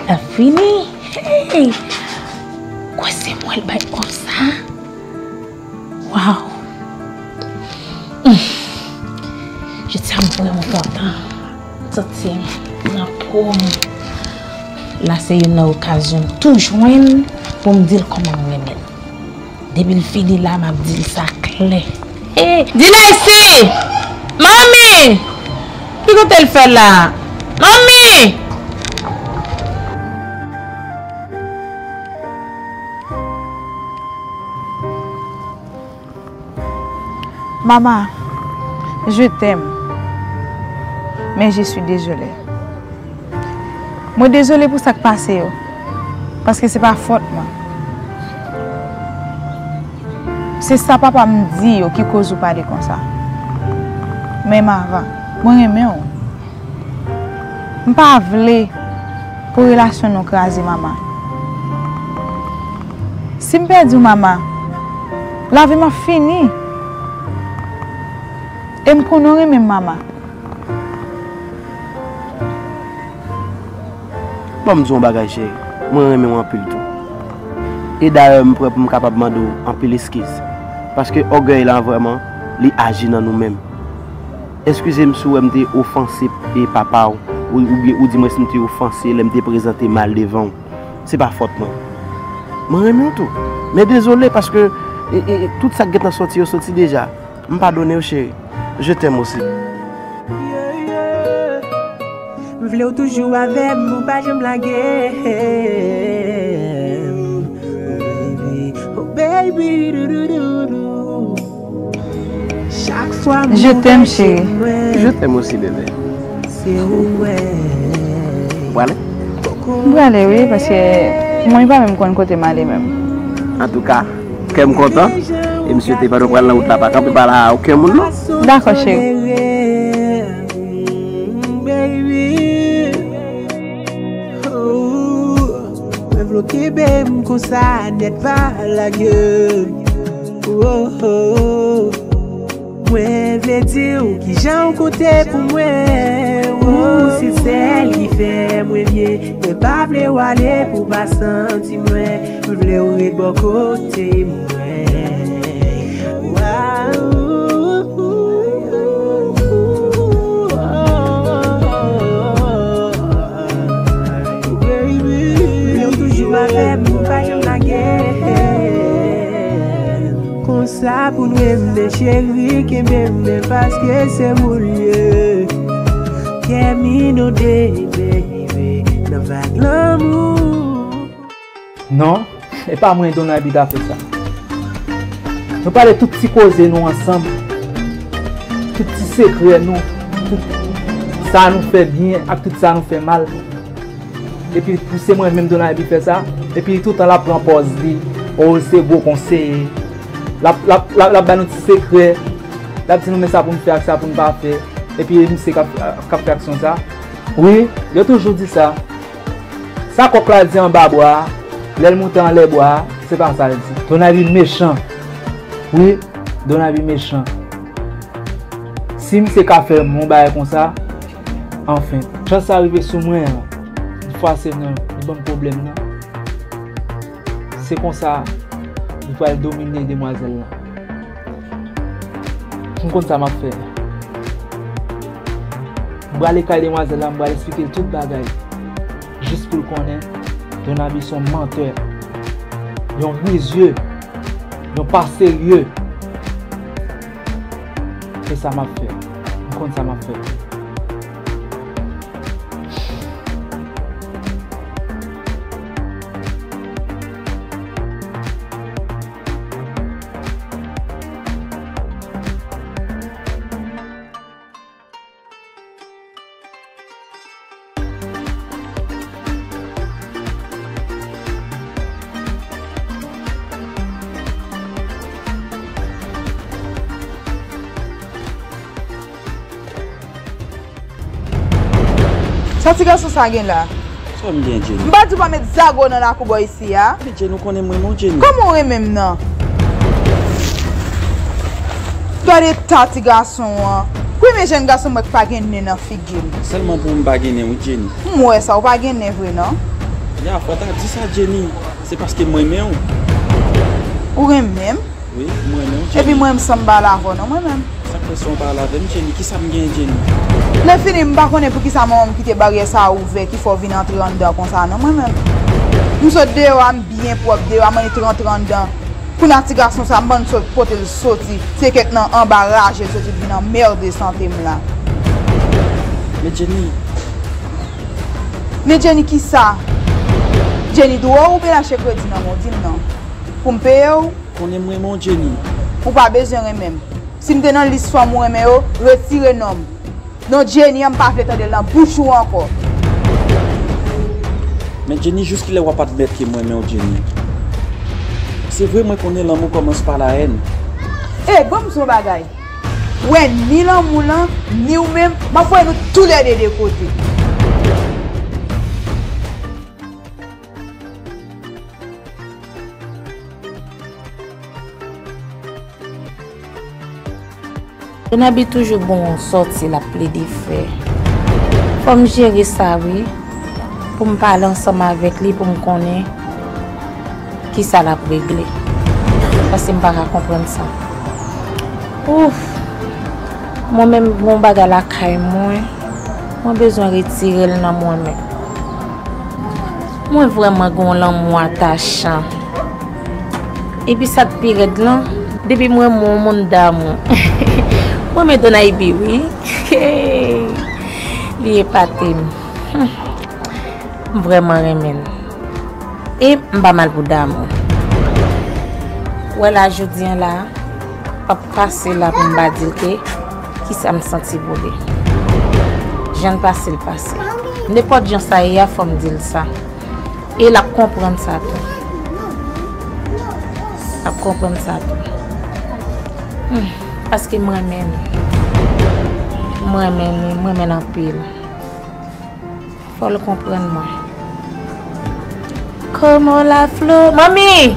La fini. Hey. Pourquoi c'est moi le bail comme ça? Waouh. Je tiens vraiment content. Je tiens la pomme. Là, c'est une occasion tout joindre pour me dire comment on m'aime. Depuis le fini là, m'a dit ça clé. Hey. Dis-la ici! Mamie! Qu'est-ce que tu fais là? Mamie! Maman, je t'aime, mais je suis désolée. Moi désolée pour ça qui passe, parce que c'est pas faute moi. C'est ça papa me dit qui cause ou pas de comme ça. Mais maman, moi j'aime. Je ne veux pas pour relation nous craser maman. Si je perds maman, la vie m'a fini. Et me connais même maman. Bon, je suis un bagage, moi je en pile tout. Et d'ailleurs, je suis capable de en pile esquisse. Parce que l'orgueil là vraiment, il agit dans nous-mêmes. Excusez-moi si je suis offensé et papa ou bien ou dis-moi si je suis offensé, je me présenter mal devant. C'est pas faute moi. Moi je tout. Mais désolé parce que tout ça qui est sorti déjà. Je ne pas donner au chéri. Je t'aime aussi. Je voulais toujours avec vous, pas de blague. Oh baby, chaque soir, je t'aime chérie. Je t'aime aussi bébé. C'est où est? Voilà. Voilà oui parce que moi je pas même qu'on côté mal même. En tout cas, je suis content. Et monsieur, tu n'es pas de problème là pas de là aucun monde. D'accord, chérie. Ça pour nous aimer chérie qui m'aime parce que c'est mon lieu. Get me no day baby, la vague l'amour. Non, et pas moi donnant habitat fait ça. Nous parlons toutes ces causes nous ensemble, toutes ces secrets nous, tout ça nous fait bien, tout ça nous fait mal. Et puis c'est moi même donnant habitat fait ça. Et puis tout le temps la prend pause dit, oh c'est beau conseil. La banane secret, la petite nous met ça pour nous faire ça, pour nous pas faire. Et puis nous c'est capter action ça. Oui, j'ai toujours dit ça. Ça qu'on a dit en bas bois, l'aile monte en l'air bois, c'est pas ça. Ton avis méchant. Oui, ton avis méchant. Si nous c'est qu'à faire mon bail comme ça, enfin, quand ça arrive sur moi, il faut assez non, il y a pas de problème non. C'est comme ça. Il faut dominer les demoiselles là. Je compte ça m'a fait. Je vais aller à les demoiselles là, je vais expliquer tout le bagage. Juste pour qu'on ait ton ami son menteur. Ils ont yeux. Ils n'ont pas sérieux. Et ça m'a fait. Je compte ça m'a fait. Ça tu garçon ça gagne là. Ça me bien Jenny. M'ba tu pas mettre zago dans la coupe ici hein. Mais Jenny nous connaît moi mon Jenny. Comment on est même là? Toi les tati garçon hein. Oui mais jeune garçon moi pas gagner dans figure. Seulement pour me gagner oui Jenny. Moi ça ou pas gagner vrai non? Ya faut t'as dit ça Jenny. C'est parce que moi même. Ou même? Oui, moi même. Et puis moi me semble pas là non moi même. Ça question pas là même Jenny qui ça me gagne Jenny. Le film, je ne sais pas pour qui ça m'a quitté barrière ça ouvert, qu'il faut venir entrer en dedans comme ça, non moi-même. Nous sommes deux bien propres, deux hommes entrer en dedans. Pour un petit garçon, ça m'a porté le sorti. C'est quelqu'un embarrassé, sorti d'une merde de santé là. Mais Jenny. Mais Jenny qui ça? Jenny doit ou bien lâcher crédit dans mon dîme non? Pour me payer ou? On aime vraiment Jenny. Ou pas besoin même. Si je suis dans l'histoire, moi aime retirer nom. Non, Jenny, je ne pas de la bouche ou encore. Mais Jenny, juste qu'il ne voit pas de bête qui moi, mais Jenny. C'est vrai, moi, qu'on est l'amour commence par la haine. Eh, bon, son bagaille. Ouais, ni l'amour, ni nous-mêmes, ma foi, nous tous les deux côtés. Je n'habite toujours bon sortir la plaie des frères. Pour me gérer ça, oui. Pour me parler ensemble avec lui, pour me connaître qui ça l'a réglé. Parce que je ne peux pas comprendre ça. Ouf! Moi-même, mon bagage la caille, moi, j'ai besoin de retirer le nom moi-même. Moi, vraiment, j'ai l'amour attachant. Et puis, cette période-là, depuis moi, mon monde d'amour. Moi, je donne Ibi, oui. Il est pas vraiment remède. Et je pas mal pour d'amour. Voilà, je dis là, pas passer là pour me dire qui ça me sentit boulé. Je ne passe le passé. N'importe gens ça il faut me dire ça. Et la comprendre ça tout. La comprendre ça tout. Parce que moi-même en pile. Faut le comprendre moi. Comment la fleur, mamie!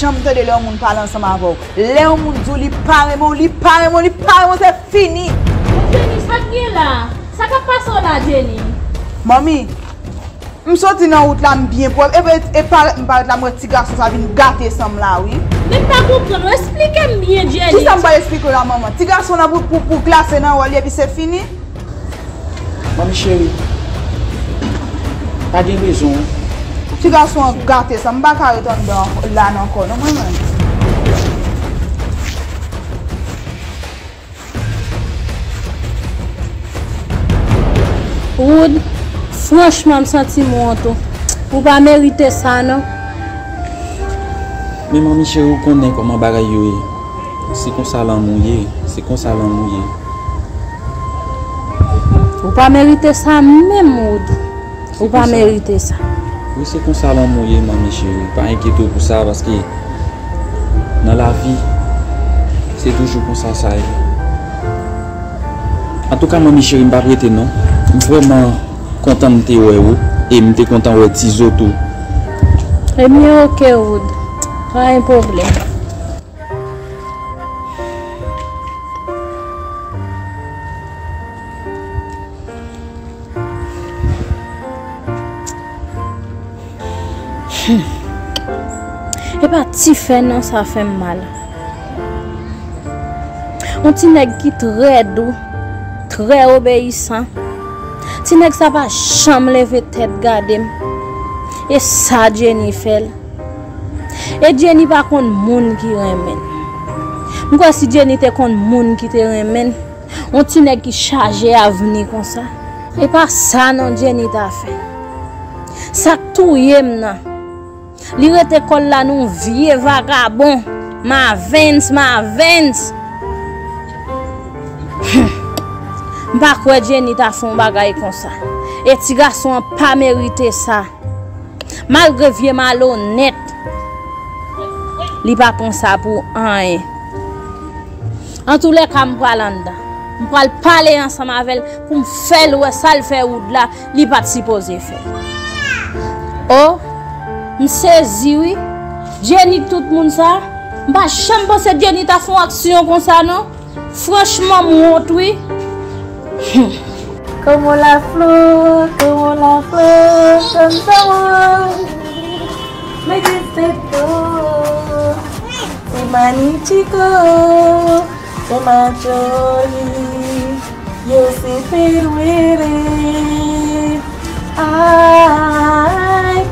Chambre de l'homme on parle ensemble avec vous. L'homme dit li parlement c'est fini. Jenny, ça vient là. Ça qu'a passé là Jenny. Mamie, me sorti dans route là bien propre et parle la petit garçon ça vient gâter ensemble là oui. Mais pas comprendre, expliquez bien Jenny. Qui ça me va expliquer la maman. Petit garçon là pour classer dans et puis c'est fini. Mamie chérie. Pas de raison. Petit garçon a gâté ça, je ne vais pas retourner là encore, non moi-même. Rude, franchement, je me sens morte. Vous ne pas mériter ça, non? Mais maman chérie, vous connaissez comment les choses sont. C'est comme ça l'amour, c'est comme ça l'amour. Vous ne pas mériter ça, même Rude. Vous ne pas mériter ça. Oui, c'est comme ça l'amour, maman chérie. Pas inquiété pour ça parce que dans la vie, c'est toujours comme ça ça. En tout cas, maman chérie, je ne vais pas arrêter, non. Je suis vraiment content de te voir et je suis content de te voir tout. C'est mieux, ok, Wood. Pas un problème. Et pas si fait non, ça fait mal. On tient qui très doux, très obéissant. Tient ça va jamais lever tête garder. Et ça Jenny fait. Et Jenny pas contre monde qui remène. Moi si Jenny était contre monde qui te remène, on tient qui chargé à venir comme ça. Et pas ça non Jenny t'a fait. ça tout yemna. Li rete kol la nou vieux vagabond, ma vence. M'pa kwè Jenny ta fon bagay comme ça. Et ti garçon pas mérité ça. Malgré vieux malhonnête, li pa pon ça pour rien. En tous les cas, m'pral parler ensemble avec pour me faire ouais ça le faire ou là, li pa supposé faire. Oh, m'saisi oui. Jenny tout moun ça, m'pa jamais pensé Jenny ta fon action comme ça non. Franchement, mon oui. Comme la fleur, comme ça, mais c'est beau. C'est magnifique, c'est ma jolie. Je sais pérouiller. Aïe,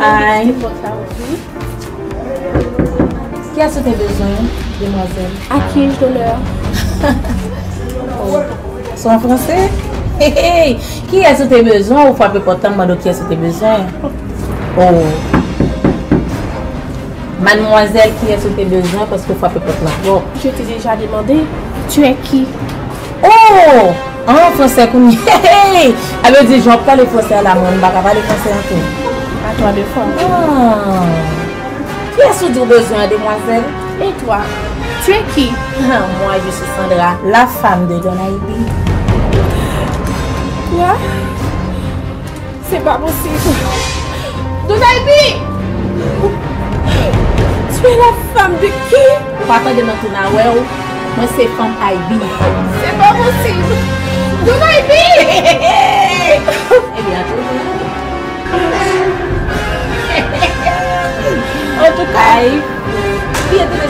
Aïe. Qui a sauté besoin, demoiselle? À qui je l'heure? En français? Hey, hey. Qui est-ce que tu as besoin? Ou frappe pour tant qui est-ce que tu as besoin? Oh. Mademoiselle, qui est-ce que tu as besoin? Parce que frappe pour tant. Je t'ai déjà demandé, tu es qui? Oh! En français, comme. Hey! Elle veut dire, je parle le français à la main, je ne parle le français en tout. À toi, deux fois. Ah. Qui est-ce que tu as besoin, demoiselle? Et toi? Tu es qui? Moi, je suis Sandra, la femme de Don Aibi. Quoi? C'est pas possible. Don Aibi! Tu es la femme de qui? Papa de Natunawel, moi c'est femme Aibi. C'est pas possible. Don Aibi! Eh bien, à toi. En tout cas, bien de la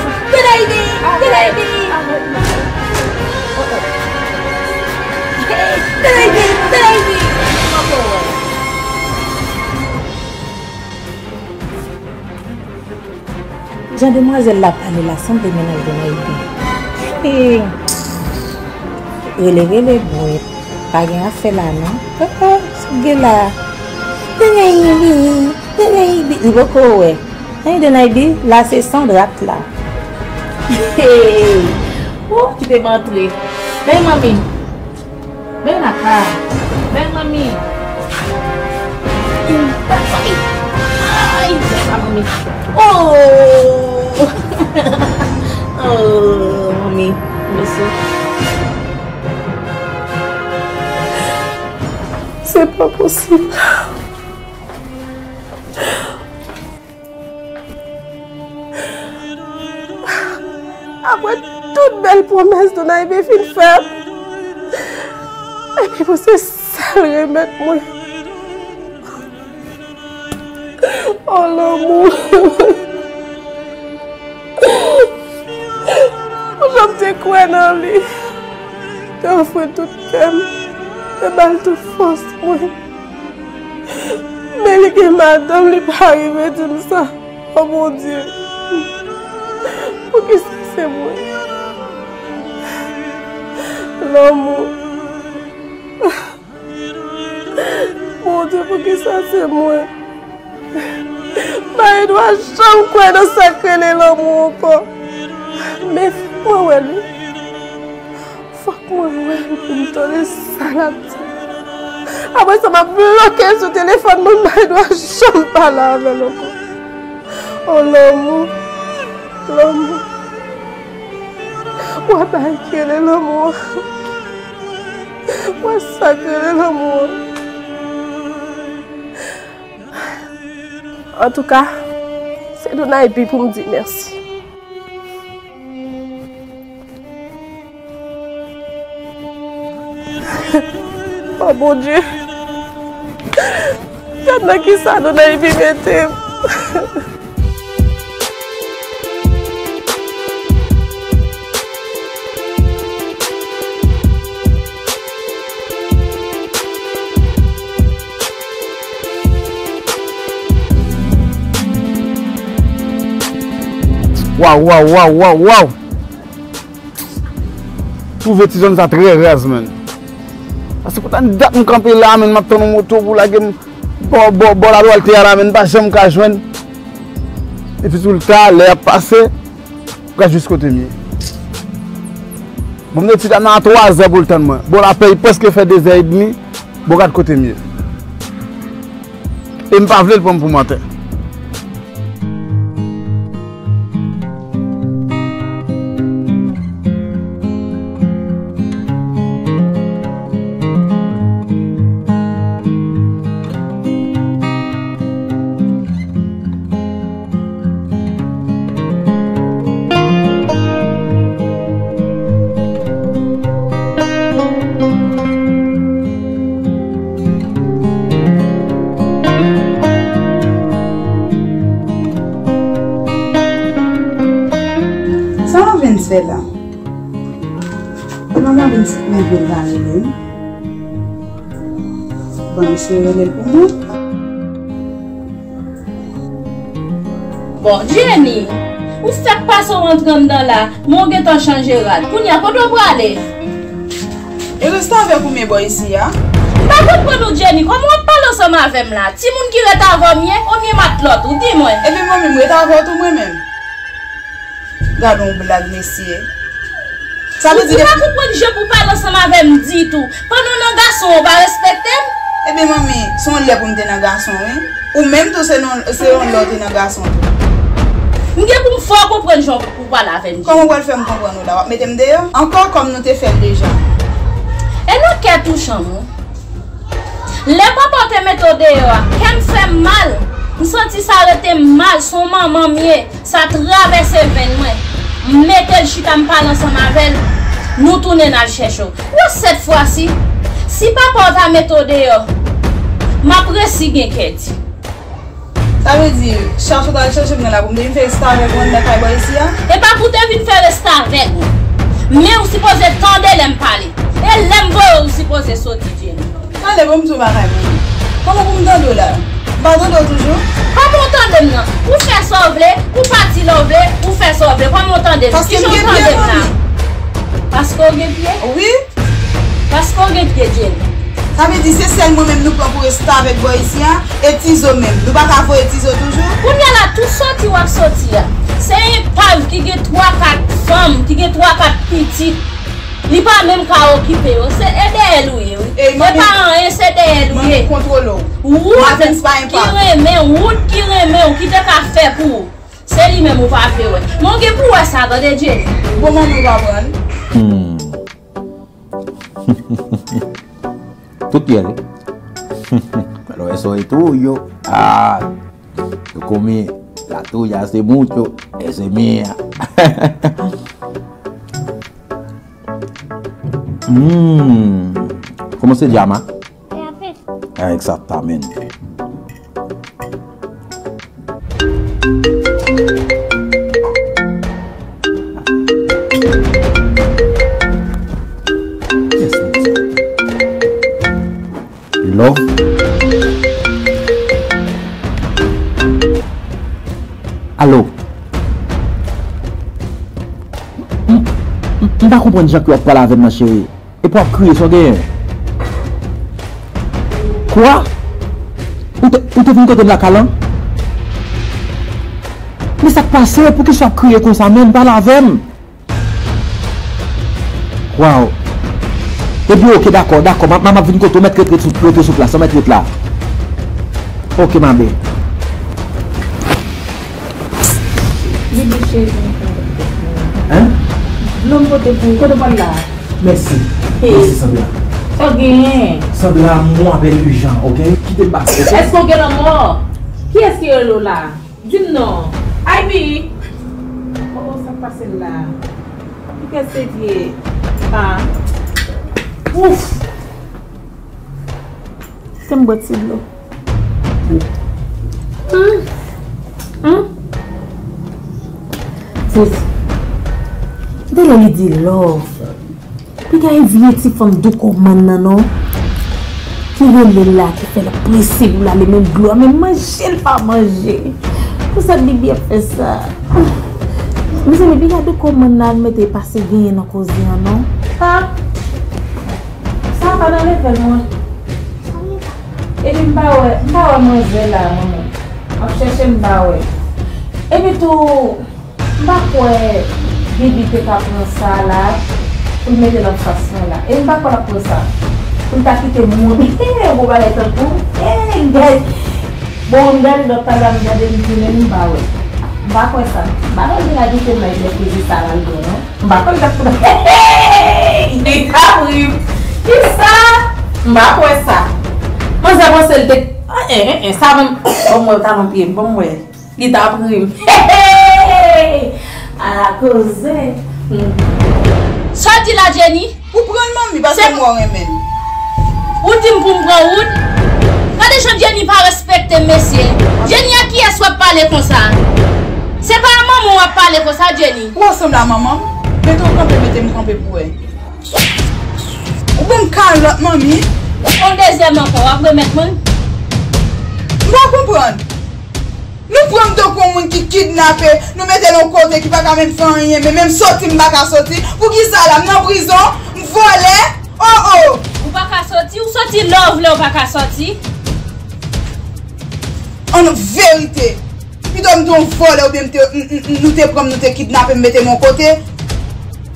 Jean-Demoiselle l'a parlé la santé ménage de Naïbi. Relevez les bruits. Pas rien à faire là, non? Papa, c'est là. De Naïbi. Il va courir. De Naïbi, là, c'est Sandra là. Hey. Oh, tu t'es montré. Ben mamie. Ben la carte. Ben mamie. Aïe, mamie. Oh. Oh, mamie. Merci. C'est pas possible. Après toute belle promesse de Naïbi fin faire. Et puis vous c'est ça le remettre moi. Oh l'amour. Je me suis croyée dans lui. Tu as offert tout thème. Tu as balle toute force moi. Mais les gars madame lui pas arrivé comme ça. Oh mon Dieu. Pour que c'est moi. L'amour. Mon Dieu, pour que ça c'est moi. Bah, il doit jamais croire dans sacré l'amour encore. Mais faut moi, lui. Faut que moi, pour me donner ça là. Après, ça m'a bloqué sur le téléphone. Mon mari doit jamais parler avec lui. Oh, l'amour. L'amour. Moi, je suis l'amour. Moi, je suis l'amour. En tout cas, c'est Don Aibi pour me dire merci. Oh mon Dieu! Kat nakisado na ibimetim. Wow! Trouve ces gens très rares, man. Parce que quand date mon camper là, man, m'a tourné moto pour la game, bon la loi terre, man, pas jamais qu'à joindre. Et puis tout le temps, l'air passé, jusqu'au demi. Bon, je suis dans 3 heures pour le temps, moi. Bon, la paye presque fait 2 heures et demie, bon, regarde côté mieux. Et je ne pas vouloir pour mentir. Bon, Jenny, où ça passe en rentrant dans là? Mon gars t'en changé rad. Pour n'y a pas de bras aller. Et reste avec vous mes boys ici, hein? Pas contre nous, Jenny. Comment on parle ensemble avec là? Si mon qui reste avant moi, on y mat l'autre. Dis-moi. Et puis moi-même, je suis avant tout moi-même. Regarde mon blague, messieurs. Ça veut dire que. Pas contre je pour parler ensemble avec me dit tout. Pendant nos garçons, on va respecter. Eh bien, mamie, son lèvres pour me donner un garçon, hein? Ou même tout c'est un garçon. Nous devons faire comprendre les gens pour parler avec nous. Comment on va le faire comprendre nous là? Mettez-moi d'ailleurs, encore comme nous te fait déjà. Et nous, qu'est-ce que touchant nous? Les papas te mettent d'ailleurs, qu'elle me fait mal. Je sens ça arrêter mal, son maman mieux. Ça traverse les veines. Mettez le chute à me parler ensemble avec elle. Nous tournons dans le chercher. Cette fois-ci, si papa t'a mis dehors, m'apprécie bien qu'elle. Ça veut dire, cherche dans le cherche, mais là, vous me faites star avec moi, mais ici. Et pas pour te faire star avec moi. Mais vous supposez tendre l'aime parler. Et l'aime voir, vous supposez sauter. Allez, vous me trouvez à comment vous me tendez là? Pardon, toujours? Comment vous tendez maintenant? Vous faites sauver, vous partez sauver, vous faites sauver. Comment vous tendez? Parce que vous êtes bien. Parce que vous êtes bien? Oui. Parce qu'on est bien. Ça veut dire que c'est celle moi-même nous pour rester avec vous ici et Tizo même. Nous ne pouvons pas voir Tizo toujours. Pour nous, là, tout sorti ou sorti. C'est un peuple qui a 3-4 femmes, qui a 3-4 petites. Il n'y a pas même qu'à occuper. C'est aider lui. Les parents, c'est aider lui. C'est contrôle. Route qui remet, route qui remet, qui te fait pour. C'est lui-même qui ne peut pas faire. Mon gars, pourquoi ça va te dire? Comment nous va prendre? Tout bien. Pero eso es tuyo. Ah, yo comí la tuya hace mucho. Esa es mía. ¿Cómo se llama? Exactamente. Love. Allô? Je ne comprends pas que tu as parlé avec ma chérie. Et pour crier sur des. Quoi? Où te venu côté de la calanque? Mais ça passe pour que je sois crié comme ça, même pas la veine. Waouh! Et puis ok, d'accord, maman vient qu'on mette l'autre sur place, on mette l'autre là. Ok, ma belle. Hein? L'homme côté pour le là. Merci. Merci, Sandra. Ok. Sandra, moi avec les gens, ok? Qui te passe? Est-ce qu'on est mort? Qui est-ce qui est là? Dis non. Ivy. Oh, ça passe là. Qu'est-ce que c'est dit? Ah. Ouf! C'est un petit lot. Sis, they really did love. We got aviated from Duco Manano. Qui est là, qui fait le possible, les mêmes gloires, mais manger, pas manger. Vous savez bien faire ça. Vous savez bien que Duco Manano était passé bien dans la cause, non? Ça va dans les verres, moi. Et puis, pas manger là, maman. On cherche un baoué. Et puis, tout. Je ne sais pas si tu as pris ça là, pour mettre dans la façon là. Et je ne sais pas si tu as pris ça. Tu as quitté le monde. Tu as quitté le monde. Bon, je ne sais pas si tu as dit que tu as pris ça. Je ne sais pas si tu as pris ça. Je ne sais pas si tu as pris ça. Je ne sais pas si tu as pris ça. Je ne sais pas si tu as pris ça. Je ne sais pas si à cause ça dit la Jenny pour prendre mon parce que moi même ou dit pour me prendre route quand les gens Jenny pas respecter monsieur Jenny à qui elle soit parler comme ça c'est pas maman on va parler comme ça Jenny où ressemble la maman mais ton camp mettez me camper pour elle ou même quand l'autre mamie on deuxième encore après maintenant moi comprendre. Nous prenons deux communes qui kidnappent, nous mettons nos côtés qui ne peuvent pas même faire rien, mais même sortir, nous ne pouvons pas sortir. Pour qui ça là, nous en prison, nous voler, oh oh! Nous ne pouvons pas sortir, nous sortir l'œuvre, nous ne pouvons pas sortir. En vérité, plutôt nous devons voler ou bien nous te prenons, nous te kidnappons, nous mettons nos côtés.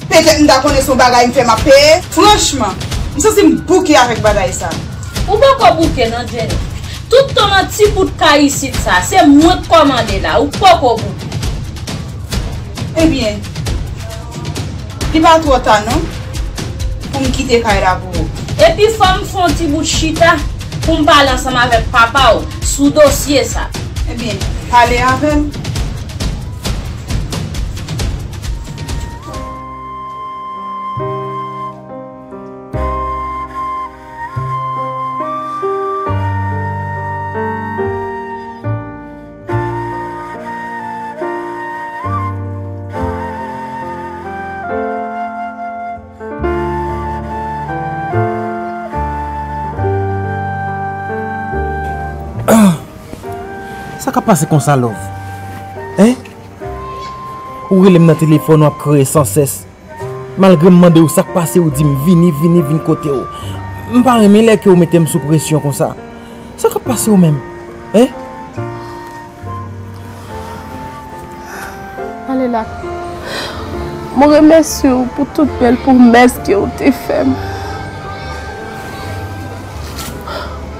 Peut-être nous avons son bagage, nous faisons ma paix. Franchement, nous sommes bouqués avec bagaille ça. Nous ne pouvons pas bouquer, non, Jenny. Tout ton petit bout de caille ici, ça, c'est moi qui commande là, ou pas pour vous. Eh bien, il va trop tard, non? Pour me quitter caille là pour vous. Et puis, il faut me faire un petit bout de chita pour me parler ensemble avec papa, sous dossier ça. Eh bien, parlez avec. Passe comme ça, love. Hein? Ou il est dans téléphone, on a créé sans cesse. Malgré me demander où ça passe, ou dit vini côté. Je ne sais pas si vous mettez sous pression comme ça. Ça va passer au même. Hein? Allez là. Je remercie pour toute belle promesse que vous avez faite.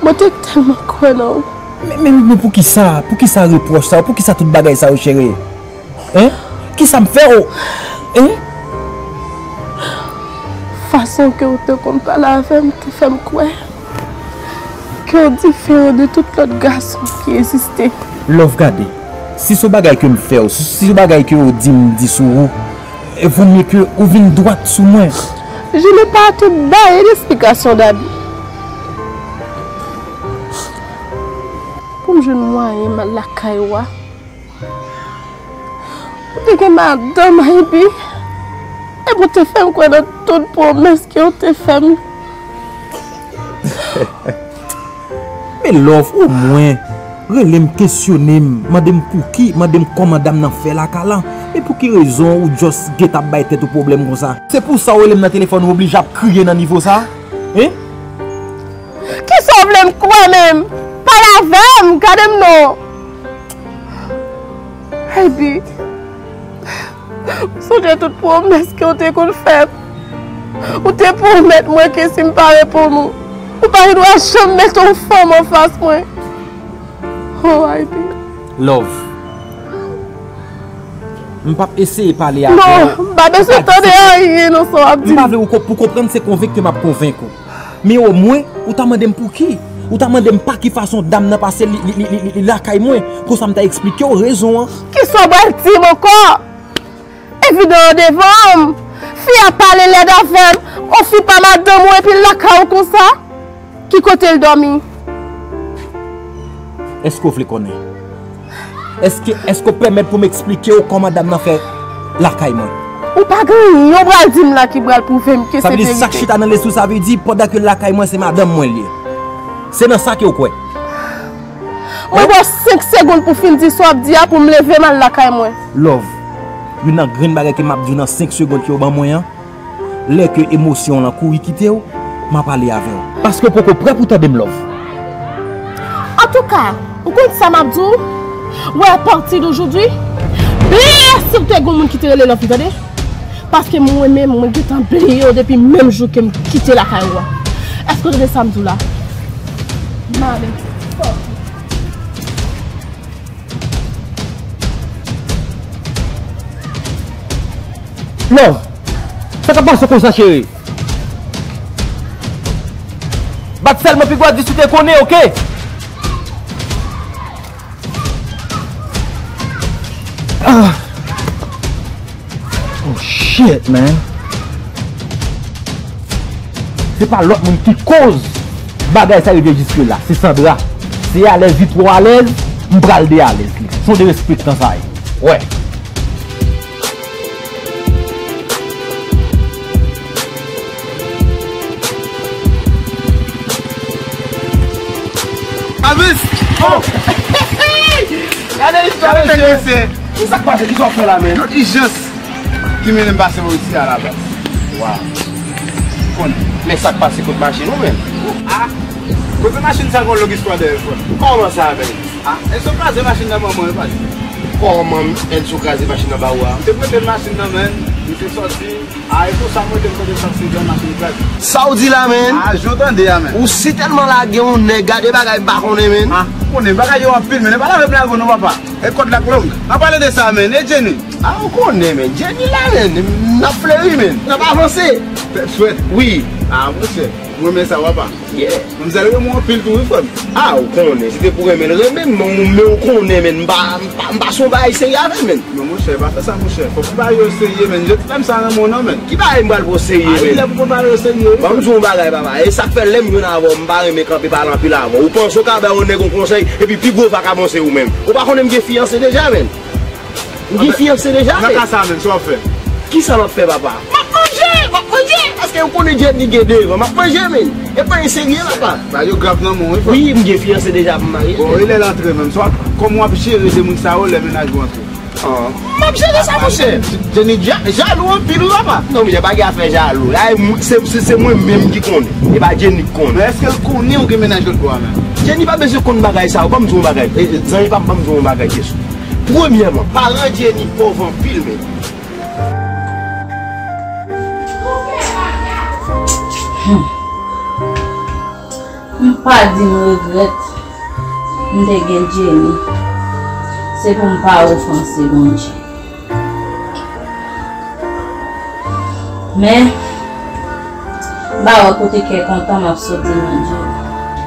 Je suis tellement content. Mais pour qui ça? Pour qui ça reproche ça? Pour qui ça tout bagaille ça, chérie? Hein? Qui ça me fait? Hein? Façon que vous te comprenez la femme qui fait me croire que vous différez de tout l'autre garçon qui existait. Love, regardez. Si ce bagaille que me fait, si ce bagaille que vous dites sur vous, il vaut mieux que vous venez droite sous moi. Je n'ai pas à te donner d'explication d'habitude. Je ne vois pas la caïwa. Je suis madame Haïbi. Et pour te faire quoi dans toute promesse que tu as faite. Mais l'offre, au moins, je me questionner. Madame pour qui? Madame comment madame n'a fait la cala? Et pour quelle raison ou juste get a baité tout problème comme ça? C'est pour ça que le téléphone oblige à crier dans le niveau ça? Hein? Qui sauve le quoi même? Pas la femme, garde-moi non. Hey, bi. J'ai toute promesse que vous avez faite. Vous avez promis moi que si je parle pour nous. Vous ne pouvez jamais mettre une femme en face de moi. Oh, hey, bi. Love. Je ne vais pas essayer de parler avec vous. Non, je ne vais pas essayer de parler avec vous. Pour comprendre, c'est convaincu que je suis convaincu. Mais au moins, vous avez demandé pour qui? Ou t'as demandé pas qui façon dame n'a passé la caille moins pour ça me t'a expliqué aux raisons. Qui sont bâtis mon corps? Évidemment devant. Fille à parler les d'affaires. On fait pas madame et puis la caille comme ça. Qui côté le dormi? Est-ce que vous le connaissez? Est-ce que vous permettez pour m'expliquer comment madame fait l'arcaïman? Ou pas gagné, on va dire là qui va prouver que c'est ça. Ça veut dire ça que je dans les sous, ça veut dire pendant que l'arcaïman c'est madame moi lié. C'est dans ça que vous croyez. Moi j'ai 5 secondes pour finir soir dia pour me lever mal l'arcaïman. Love. Une grande bagarre qui m'a dit dans 5 secondes qui au ban moyen. Les que émotion là courir quitter ou m'a parlé avec vous parce que pour prêt pour t'aider me love. En tout cas, vous comprenez ça m'a dit ouais à partir d'aujourd'hui. Si vous avez des gens qui te relèvent, vous avez parce que moi-même, je suis oublié depuis le même jour que je quitte la caille. Est-ce que vous avez samedi là? Non, ça ne passe pas comme ça, chérie. Bat seulement pour discuter qu'on est, ok? Oh shit, man. C'est pas l'autre monde qui cause. Bagaille ça arrive jusque là. C'est Sandra. C'est à l'aise, vite trop à l'aise. M'bral de à l'aise. Sont des respects dans ça. Ouais. Amis! Oh! Allez, je te c'est ça quoi, c'est qu'ils ont fait là, mais il juste qui me l'a passé ici à la base. Waouh. Mais ça passe contre machine ou même. Ah. Contre machine, ça qu'on l'histoire de fois. Comment ça avec? Ah. Elles sont crasées machine dans maman, pas. Comment elles sont crasées machine dans baoua. Tu peux mettre machine dans même, il fait sortir. Ah, il faut ça moi de côté sortir dans machine crasée. Ça ou dit là même. Ah, j'entendais là même. Ou si tellement la gueule on est gardé bagaille pas qu'on est même. Ah. On est bagaille en pile, mais on pas la blague on va pas. Et quand la colombe, on parle de ça, mais Jenny. Ah, on connaît, mais Jenny là, on a fleuri, mais on n'a pas avancé. Oui, ah, monsieur, oui, mais ça va pas. Yeah. Vous allez voir mon pile tout le temps. Ah, on connaît, c'était pour aimer, mais on connaît, mais on va essayer avec, mais. Non, mon cher, pas ça, mon cher. Faut pas essayer, mais je t'aime ça dans mon nom, mais. Qui va aimer essayer, mais. Il a beaucoup mal essayé. Bon, je vais aller, papa. Et ça fait l'aime, je vais avoir, mais quand il parle en pile avant. Vous pensez qu'on est conseil, et puis vous va commencer vous-même. Vous ne pouvez pas fiancé déjà, même. Vous êtes fiancé déjà, même. Qui ça l'a fait, papa? Parce que vous connaissez Jenny Guédé, vous m'apprenez, mais il n'est pas essayé, papa. Bah, vous grave dans mon. Oui, vous êtes fiancé déjà, vous mariez. Bon, il est l'entrée, même. Soit comme moi, chérie, les gens, les ménages vont entrer. Ah. Je ne sais pas, cher. Jenny jaloux, puis nous, papa. Non, mais je n'ai pas à faire jaloux. C'est moi-même qui connais. Et pas Jenny connaît. Est-ce que vous connaissez ou que ménage de toi, même? Je n'ai pas besoin qu'on bagaille ça, pas besoin de bagaille. Je n'ai pas besoin de bagaille. Premièrement, parents Jenny pauvre en pile. Je ne pas dire regrette. Je ne gagne Jenny. C'est pour ne pas offenser mon Dieu. Mais, bah, côté qui est content, m'a sauté mon Dieu.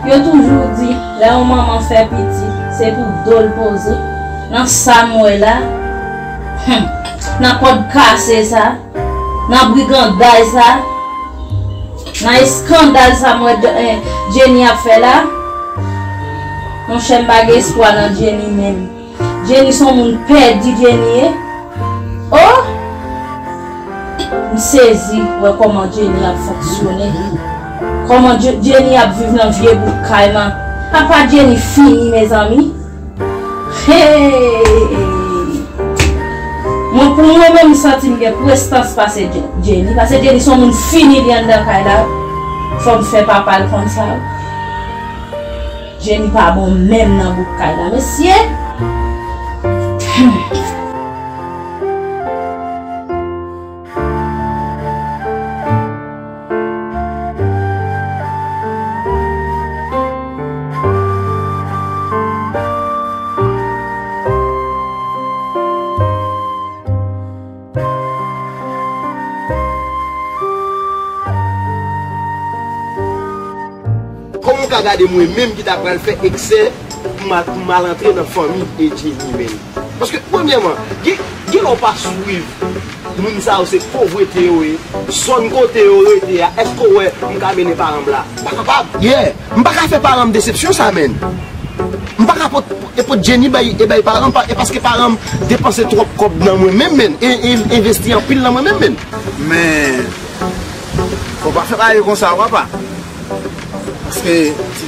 Je toujours dit, là où maman fait petit, c'est pour dole poser. Dans sa mouille là, dans code cassé ça, dans brigandage ça, dans scandale ça, moi Jenny a fait là. Mon chien m'a pas espoir dans Jenny même. Jenny son mon père dit Jenny. Oh! Je saisis comment Jenny a fonctionné. Comment Jenny a vécu dans le vieux bout caïman. Papa Jenny fini mes amis. Hey! Moi pour moi même senti que prestance passer Jenny parce que Jenny son monde fini dans caïla. Faut me faire papa comme ça. Jenny pas bon même dans bout caïla monsieur. Regardez moi même qui d'après le fait excès pour mal entrer dans la famille et Jenny. Parce que premièrement, qui n'ont pas suivi nous ça c'est pauvreté son côté est-ce que ouais on va mener par là pas capable yeah on va faire par en déception ça mène Je ne peux pas pour Jenny et parents parce que parents dépensent trop comme dans moi-même et investir en pile dans moi-même. Mais faut pas faire comme ça, papa. Parce que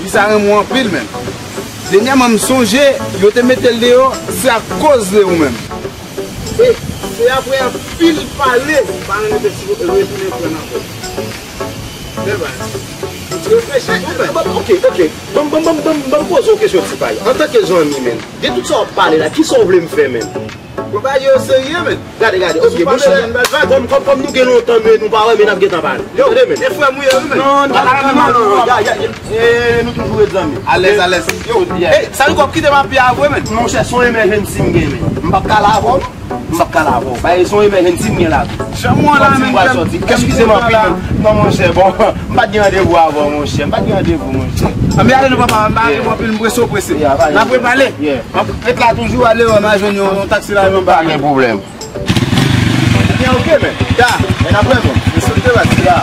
si ça rend moi en pile même. Dernièrement, je songe, je te mets le dehors, c'est à cause de vous-même. C'est après un pile palais, parents de ok. Bon, pose une question. En tant que zone, de tout ça, on parle là. Qui sont les faire, même? On va dire sérieux, mais. Regardez, ok, comme nous avons longtemps, nous parlons, mais nous avons en parler. Les frères, non, nous toujours les amis. Allez, allez. Ça nous compte qui de ma pierre, même. Non, c'est son emergency, même. M'bakala, bon. Ils sont emergency, même là. Excusez-moi, non, mon cher, bon. Pas de rendez-vous avant, mon cher. Pas de rendez-vous, mon cher. Mais allez, papa, on pas de problème. Bien ok mais. Là, mais après bon. Je suis là.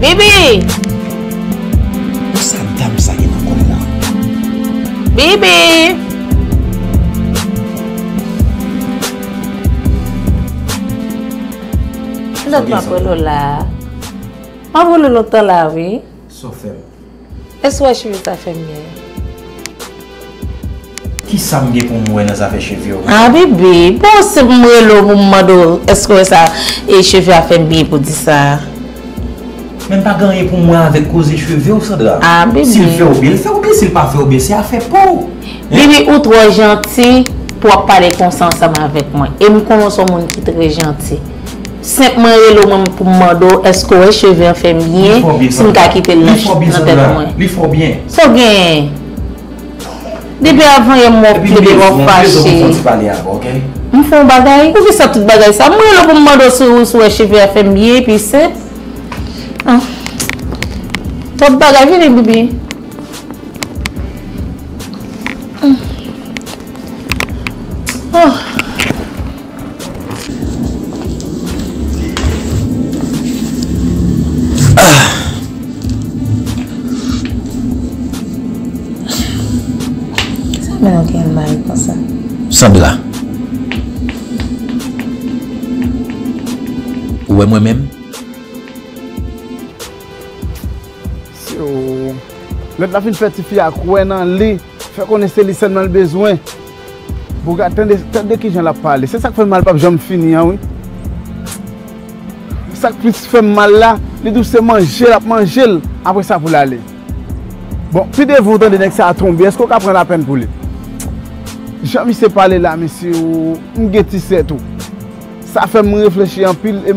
Bibi! Sa dame sa qui n'a pas là? Bibi! L'autre là, oui? Sauf elle. Est-ce que je suis ta famille? Qui s'en vient pour moi dans sa cheville? Ah, Bibi! Bon, c'est moi le moment. Est-ce que ça est cheville à famille pour dire ça? Même pas gagner pour moi avec cause des cheveux ou ça là. Ah, bébé. S'il fait ou bien, il fait ou bien. S'il pas fait ou bien, c'est à faire pour. Bébé, ou trop gentil pour parler conscience avec moi. Et nous connaissons mon qui très gentil. Simplement, pour moi, est-ce que les cheveux fait bien si nous quitter le moi. Il faut bien. Ça gagne. Depuis avant, il y a mon plus de fâché. Nous faisons bagaille. Vous faites ça toute bagaille. Ça, moi, pour moi, sur les cheveux fait bien, puis c'est. Votre bagage, les bébés. Mais on tient mal comme ça. Sandra. Où est moi-même? La fin petite fille à quoi dans lit, fait connaître les seulement besoin. Pour attendre de qui j'en la parler, c'est ça qui fait mal pas jamais fini hein oui. Ça qui fait mal là, les douces manger, la manger après ça pour l'aller. Bon, puis de vous donner que ça a tombé, est-ce qu'on peut prendre la peine pour lui? Jamais c'est parler là monsieur, on guettissait tout. Ça fait me réfléchir en pile et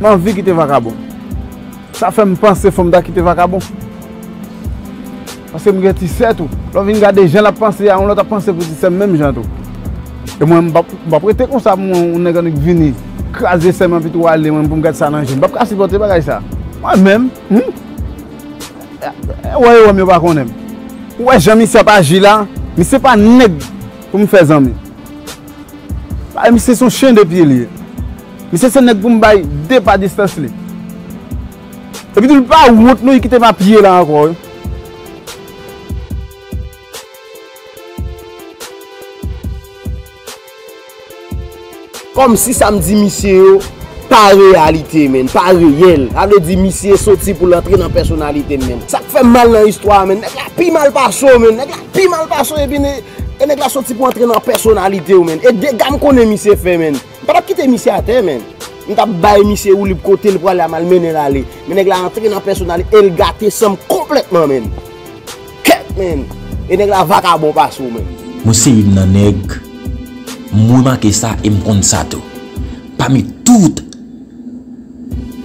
m'envie quitter vagabond. Ça fait me penser faut me quitter vagabond. Parce que je suis tout. L'on vient regarder les gens la pensée, on l'a pensé pour ces mêmes gens. Et moi, je prête comme ça, on est venu craser ces mains pour aller, pour me garder ça dans le jeu. Je ne peux pas supporter ça. Moi-même, ouais, mais pas qu'on aime. Ouais, jamais c'est pas Gila, mais c'est pas nèg pour me faire zami. Mais c'est son chien de pied lié. Mais c'est son nèg pour me bailler deux pas distance lié. Et puis tout le pas route nous il quitte ma pied là encore. Comme si ça me dit monsieur, pas réalité même, pas réel. Ça veut dire monsieur sorti pour l'entrer dans la personnalité même. Ça fait mal dans l'histoire même. Puis mal passé même, puis mal passé et puis nèg la sorti pour entrer dans la personnalité même. Et des gars me connaît monsieur fait même. Pas quitter monsieur à terre même. On t'a baillé monsieur ou libre côté pour aller à malmener l'aller. Mais nèg la entré dans personnalité, elle gâté somme complètement même. Quête même. Et nèg la vagabond passe ou même. Moi c'est une nèg. Moi marqué ça et me compte ça tout. Parmi tous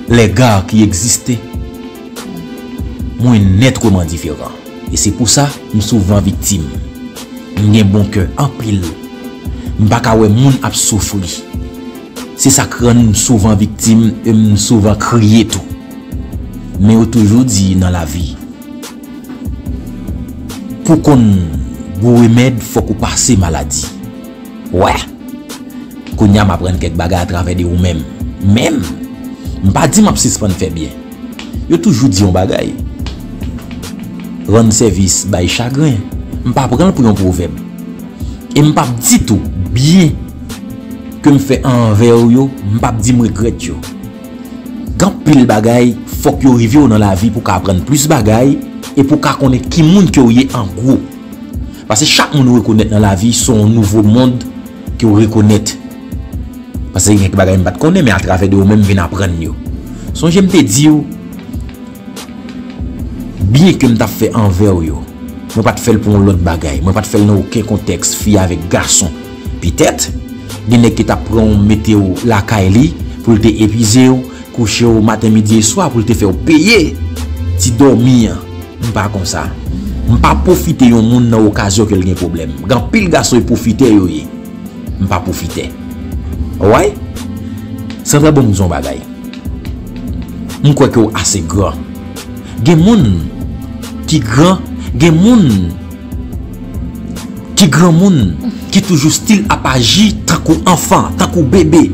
les gars qui existaient, moi nettement différent. Et c'est pour ça me souvent victime. J'ai bon cœur en pile. M'pa ka wè moun ap souffri. C'est ça que nous sommes souvent victimes et nous souvent crier tout. Mais on toujours dit dans la vie, pour qu'on remède, il faut qu'on passe maladie. Ouais. Qu'on y a m'apprendre quelques bagages à travers de vous-même. Même, je ne dis pas que je ne fais bien. Je toujours dit un bagage. Rendre service, by chagrin. Je ne prends pas pour un proverbe. Et je ne dis pas tout bien. Que me fait envers yo, m'pap di me regrette yo. Gan pile bagay, faut que yo rive dans la vie pour qu'apprendre plus bagay et pour qu'à connaître qui monde que yo en gros. Parce que chaque monde reconnaît dans la vie son nouveau monde que yo reconnaît. Parce que rien que bagay m'pa connaît mais à travers de yo même vinn apprendre yo. Son j'aime te di yo bien que m'ta fait envers yo. Moi pas te faire pour l'autre bagay, moi pas te faire dans aucun contexte fille avec garçon. Peut-être Gene qui t'apprend météo la Kaili pour te épuiser, coucher au matin, midi et soir pour te faire payer. Tu dormir, pas comme ça. Pas profiter au monde dans l'occasion qu'il y a un problème. Quand pile garçon profiter, pas profiter. Ouais? C'est très bon nous on bagaille. On croit que assez grand. Gen moun qui grand, gen moun qui grand moun. Qui toujours style à agir tant qu'enfant, tant qu'au bébé.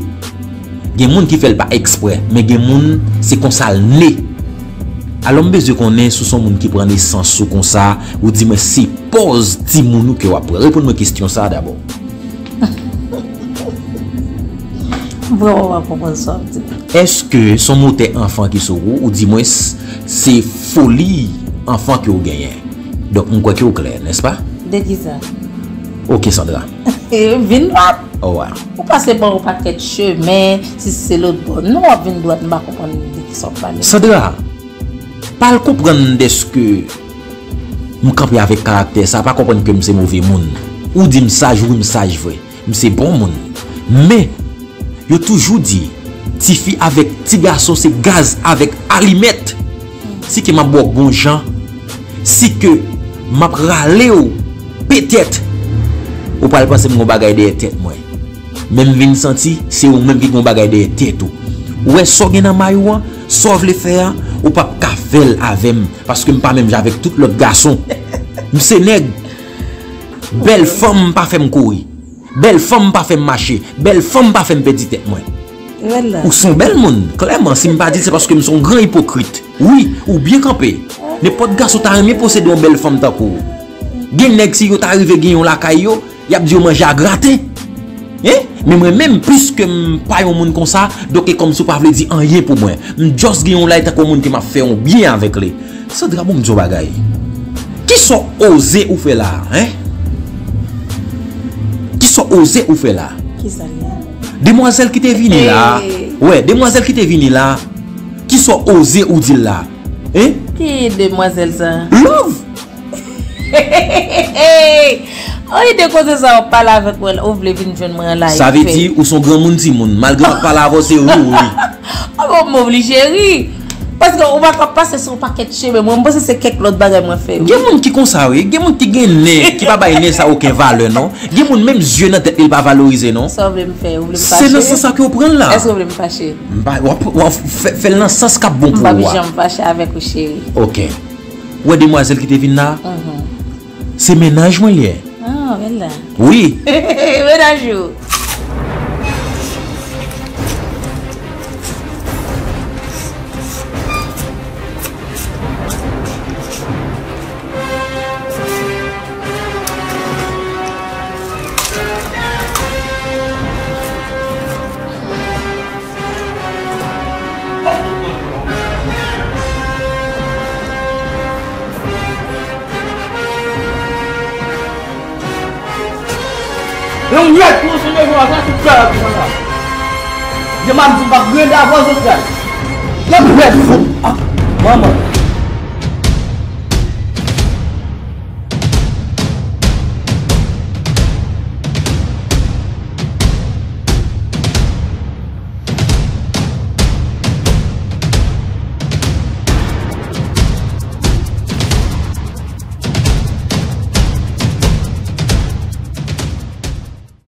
Il y a des gens qui ne font pas exprès, mais il y a des gens c'est comme ça le nez. Alors, je connais sous son monde qui prend naissance sous comme ça, ou dit mais c'est pose ti mounou que vous apprenez. Répondez-moi à question ça d'abord. Est-ce que son mot est enfant qui sont ou dit moi c'est folie enfant que vous gagnez. Donc, on croit que vous clair, n'est-ce pas? Déguisé. Ok Sandra. Vin droite. Oh ouais. Vous passez par un paquet de chemin, si c'est l'autre bon. Non, vin droite, je ne comprends pas. Sandra, pas comprendre de ce que je campe avec caractère, ça pas comprendre que je suis mauvais monde. Ou dit sage ou sage vrai. Je suis bon monde. Mais, je toujours dit, ti fi avec ti garçon, c'est gaz avec alimètre. Si que je bois bon gens, si que je râle ou peut-être. Ou pas penser mon bagay de tête moi. Même vin senti, c'est ou même qui mon bagay de tête ou. Ou est so gen nan mayo, so vle faire ou pas ka fèl avec parce que m'pa même avec tout l'autre garçon. M'se nèg. Belle femme pas fait m'courir. Belle femme pas fait marcher. Belle femme pas fait petite tête moi. Ou son bel monde, clairement si m'pa dit c'est parce que m'son grand hypocrite. Oui, ou bien campé. N'importe garçon t'a aimé posséder une belle femme tankou. Gen nèg si yo t'arrivé gen yon la kayo. Y a dit manger à gratter. Mais moi-même, puisque je pas un monde comme ça, donc comme si je ne dis rien pour moi. Je juste un light comme monde qui m'a fait un bien avec lui. Ça drame bon Dieu bagaille. Qui sont osés ou fait là, hein? Qui sont osés ou fait là? Qui ça demoiselle qui t'est venue là. Ouais, demoiselle qui t'est venue là. Qui sont osés ou dit là? Hein? Qui demoiselle ça? Love. Oui, de cause ça, on parle avec elle, on veut venir là. Ça veut dire, ou son grand monde, malgré qu'on parle avec c'est oui. Oh, mon chéri, Parce qu'on va pas passer son paquet de chez moi. Moi, c'est quelque l'autre bagage moi fait. Il y a des gens qui font ça, il y a des gens qui gagnent nez, qui pas bailler ça aucun valeur non. Il y a des gens même yeux dans tête, ils pas valoriser non. Ça veut me faire, vous voulez me fâcher. C'est le sens que vous prenez là. Est-ce que vous voulez me fâcher? Bah, on fait le sens qui est bon pour moi. Bah, je me fâche avec vous chérie. OK. Ouais, demoiselle qui te vient là. C'est ménage moi hier. Ah, voilà. Oui. Ménage. Je m'en dis pas, je vais avoir un autre gars. Je vais être fou. Maman.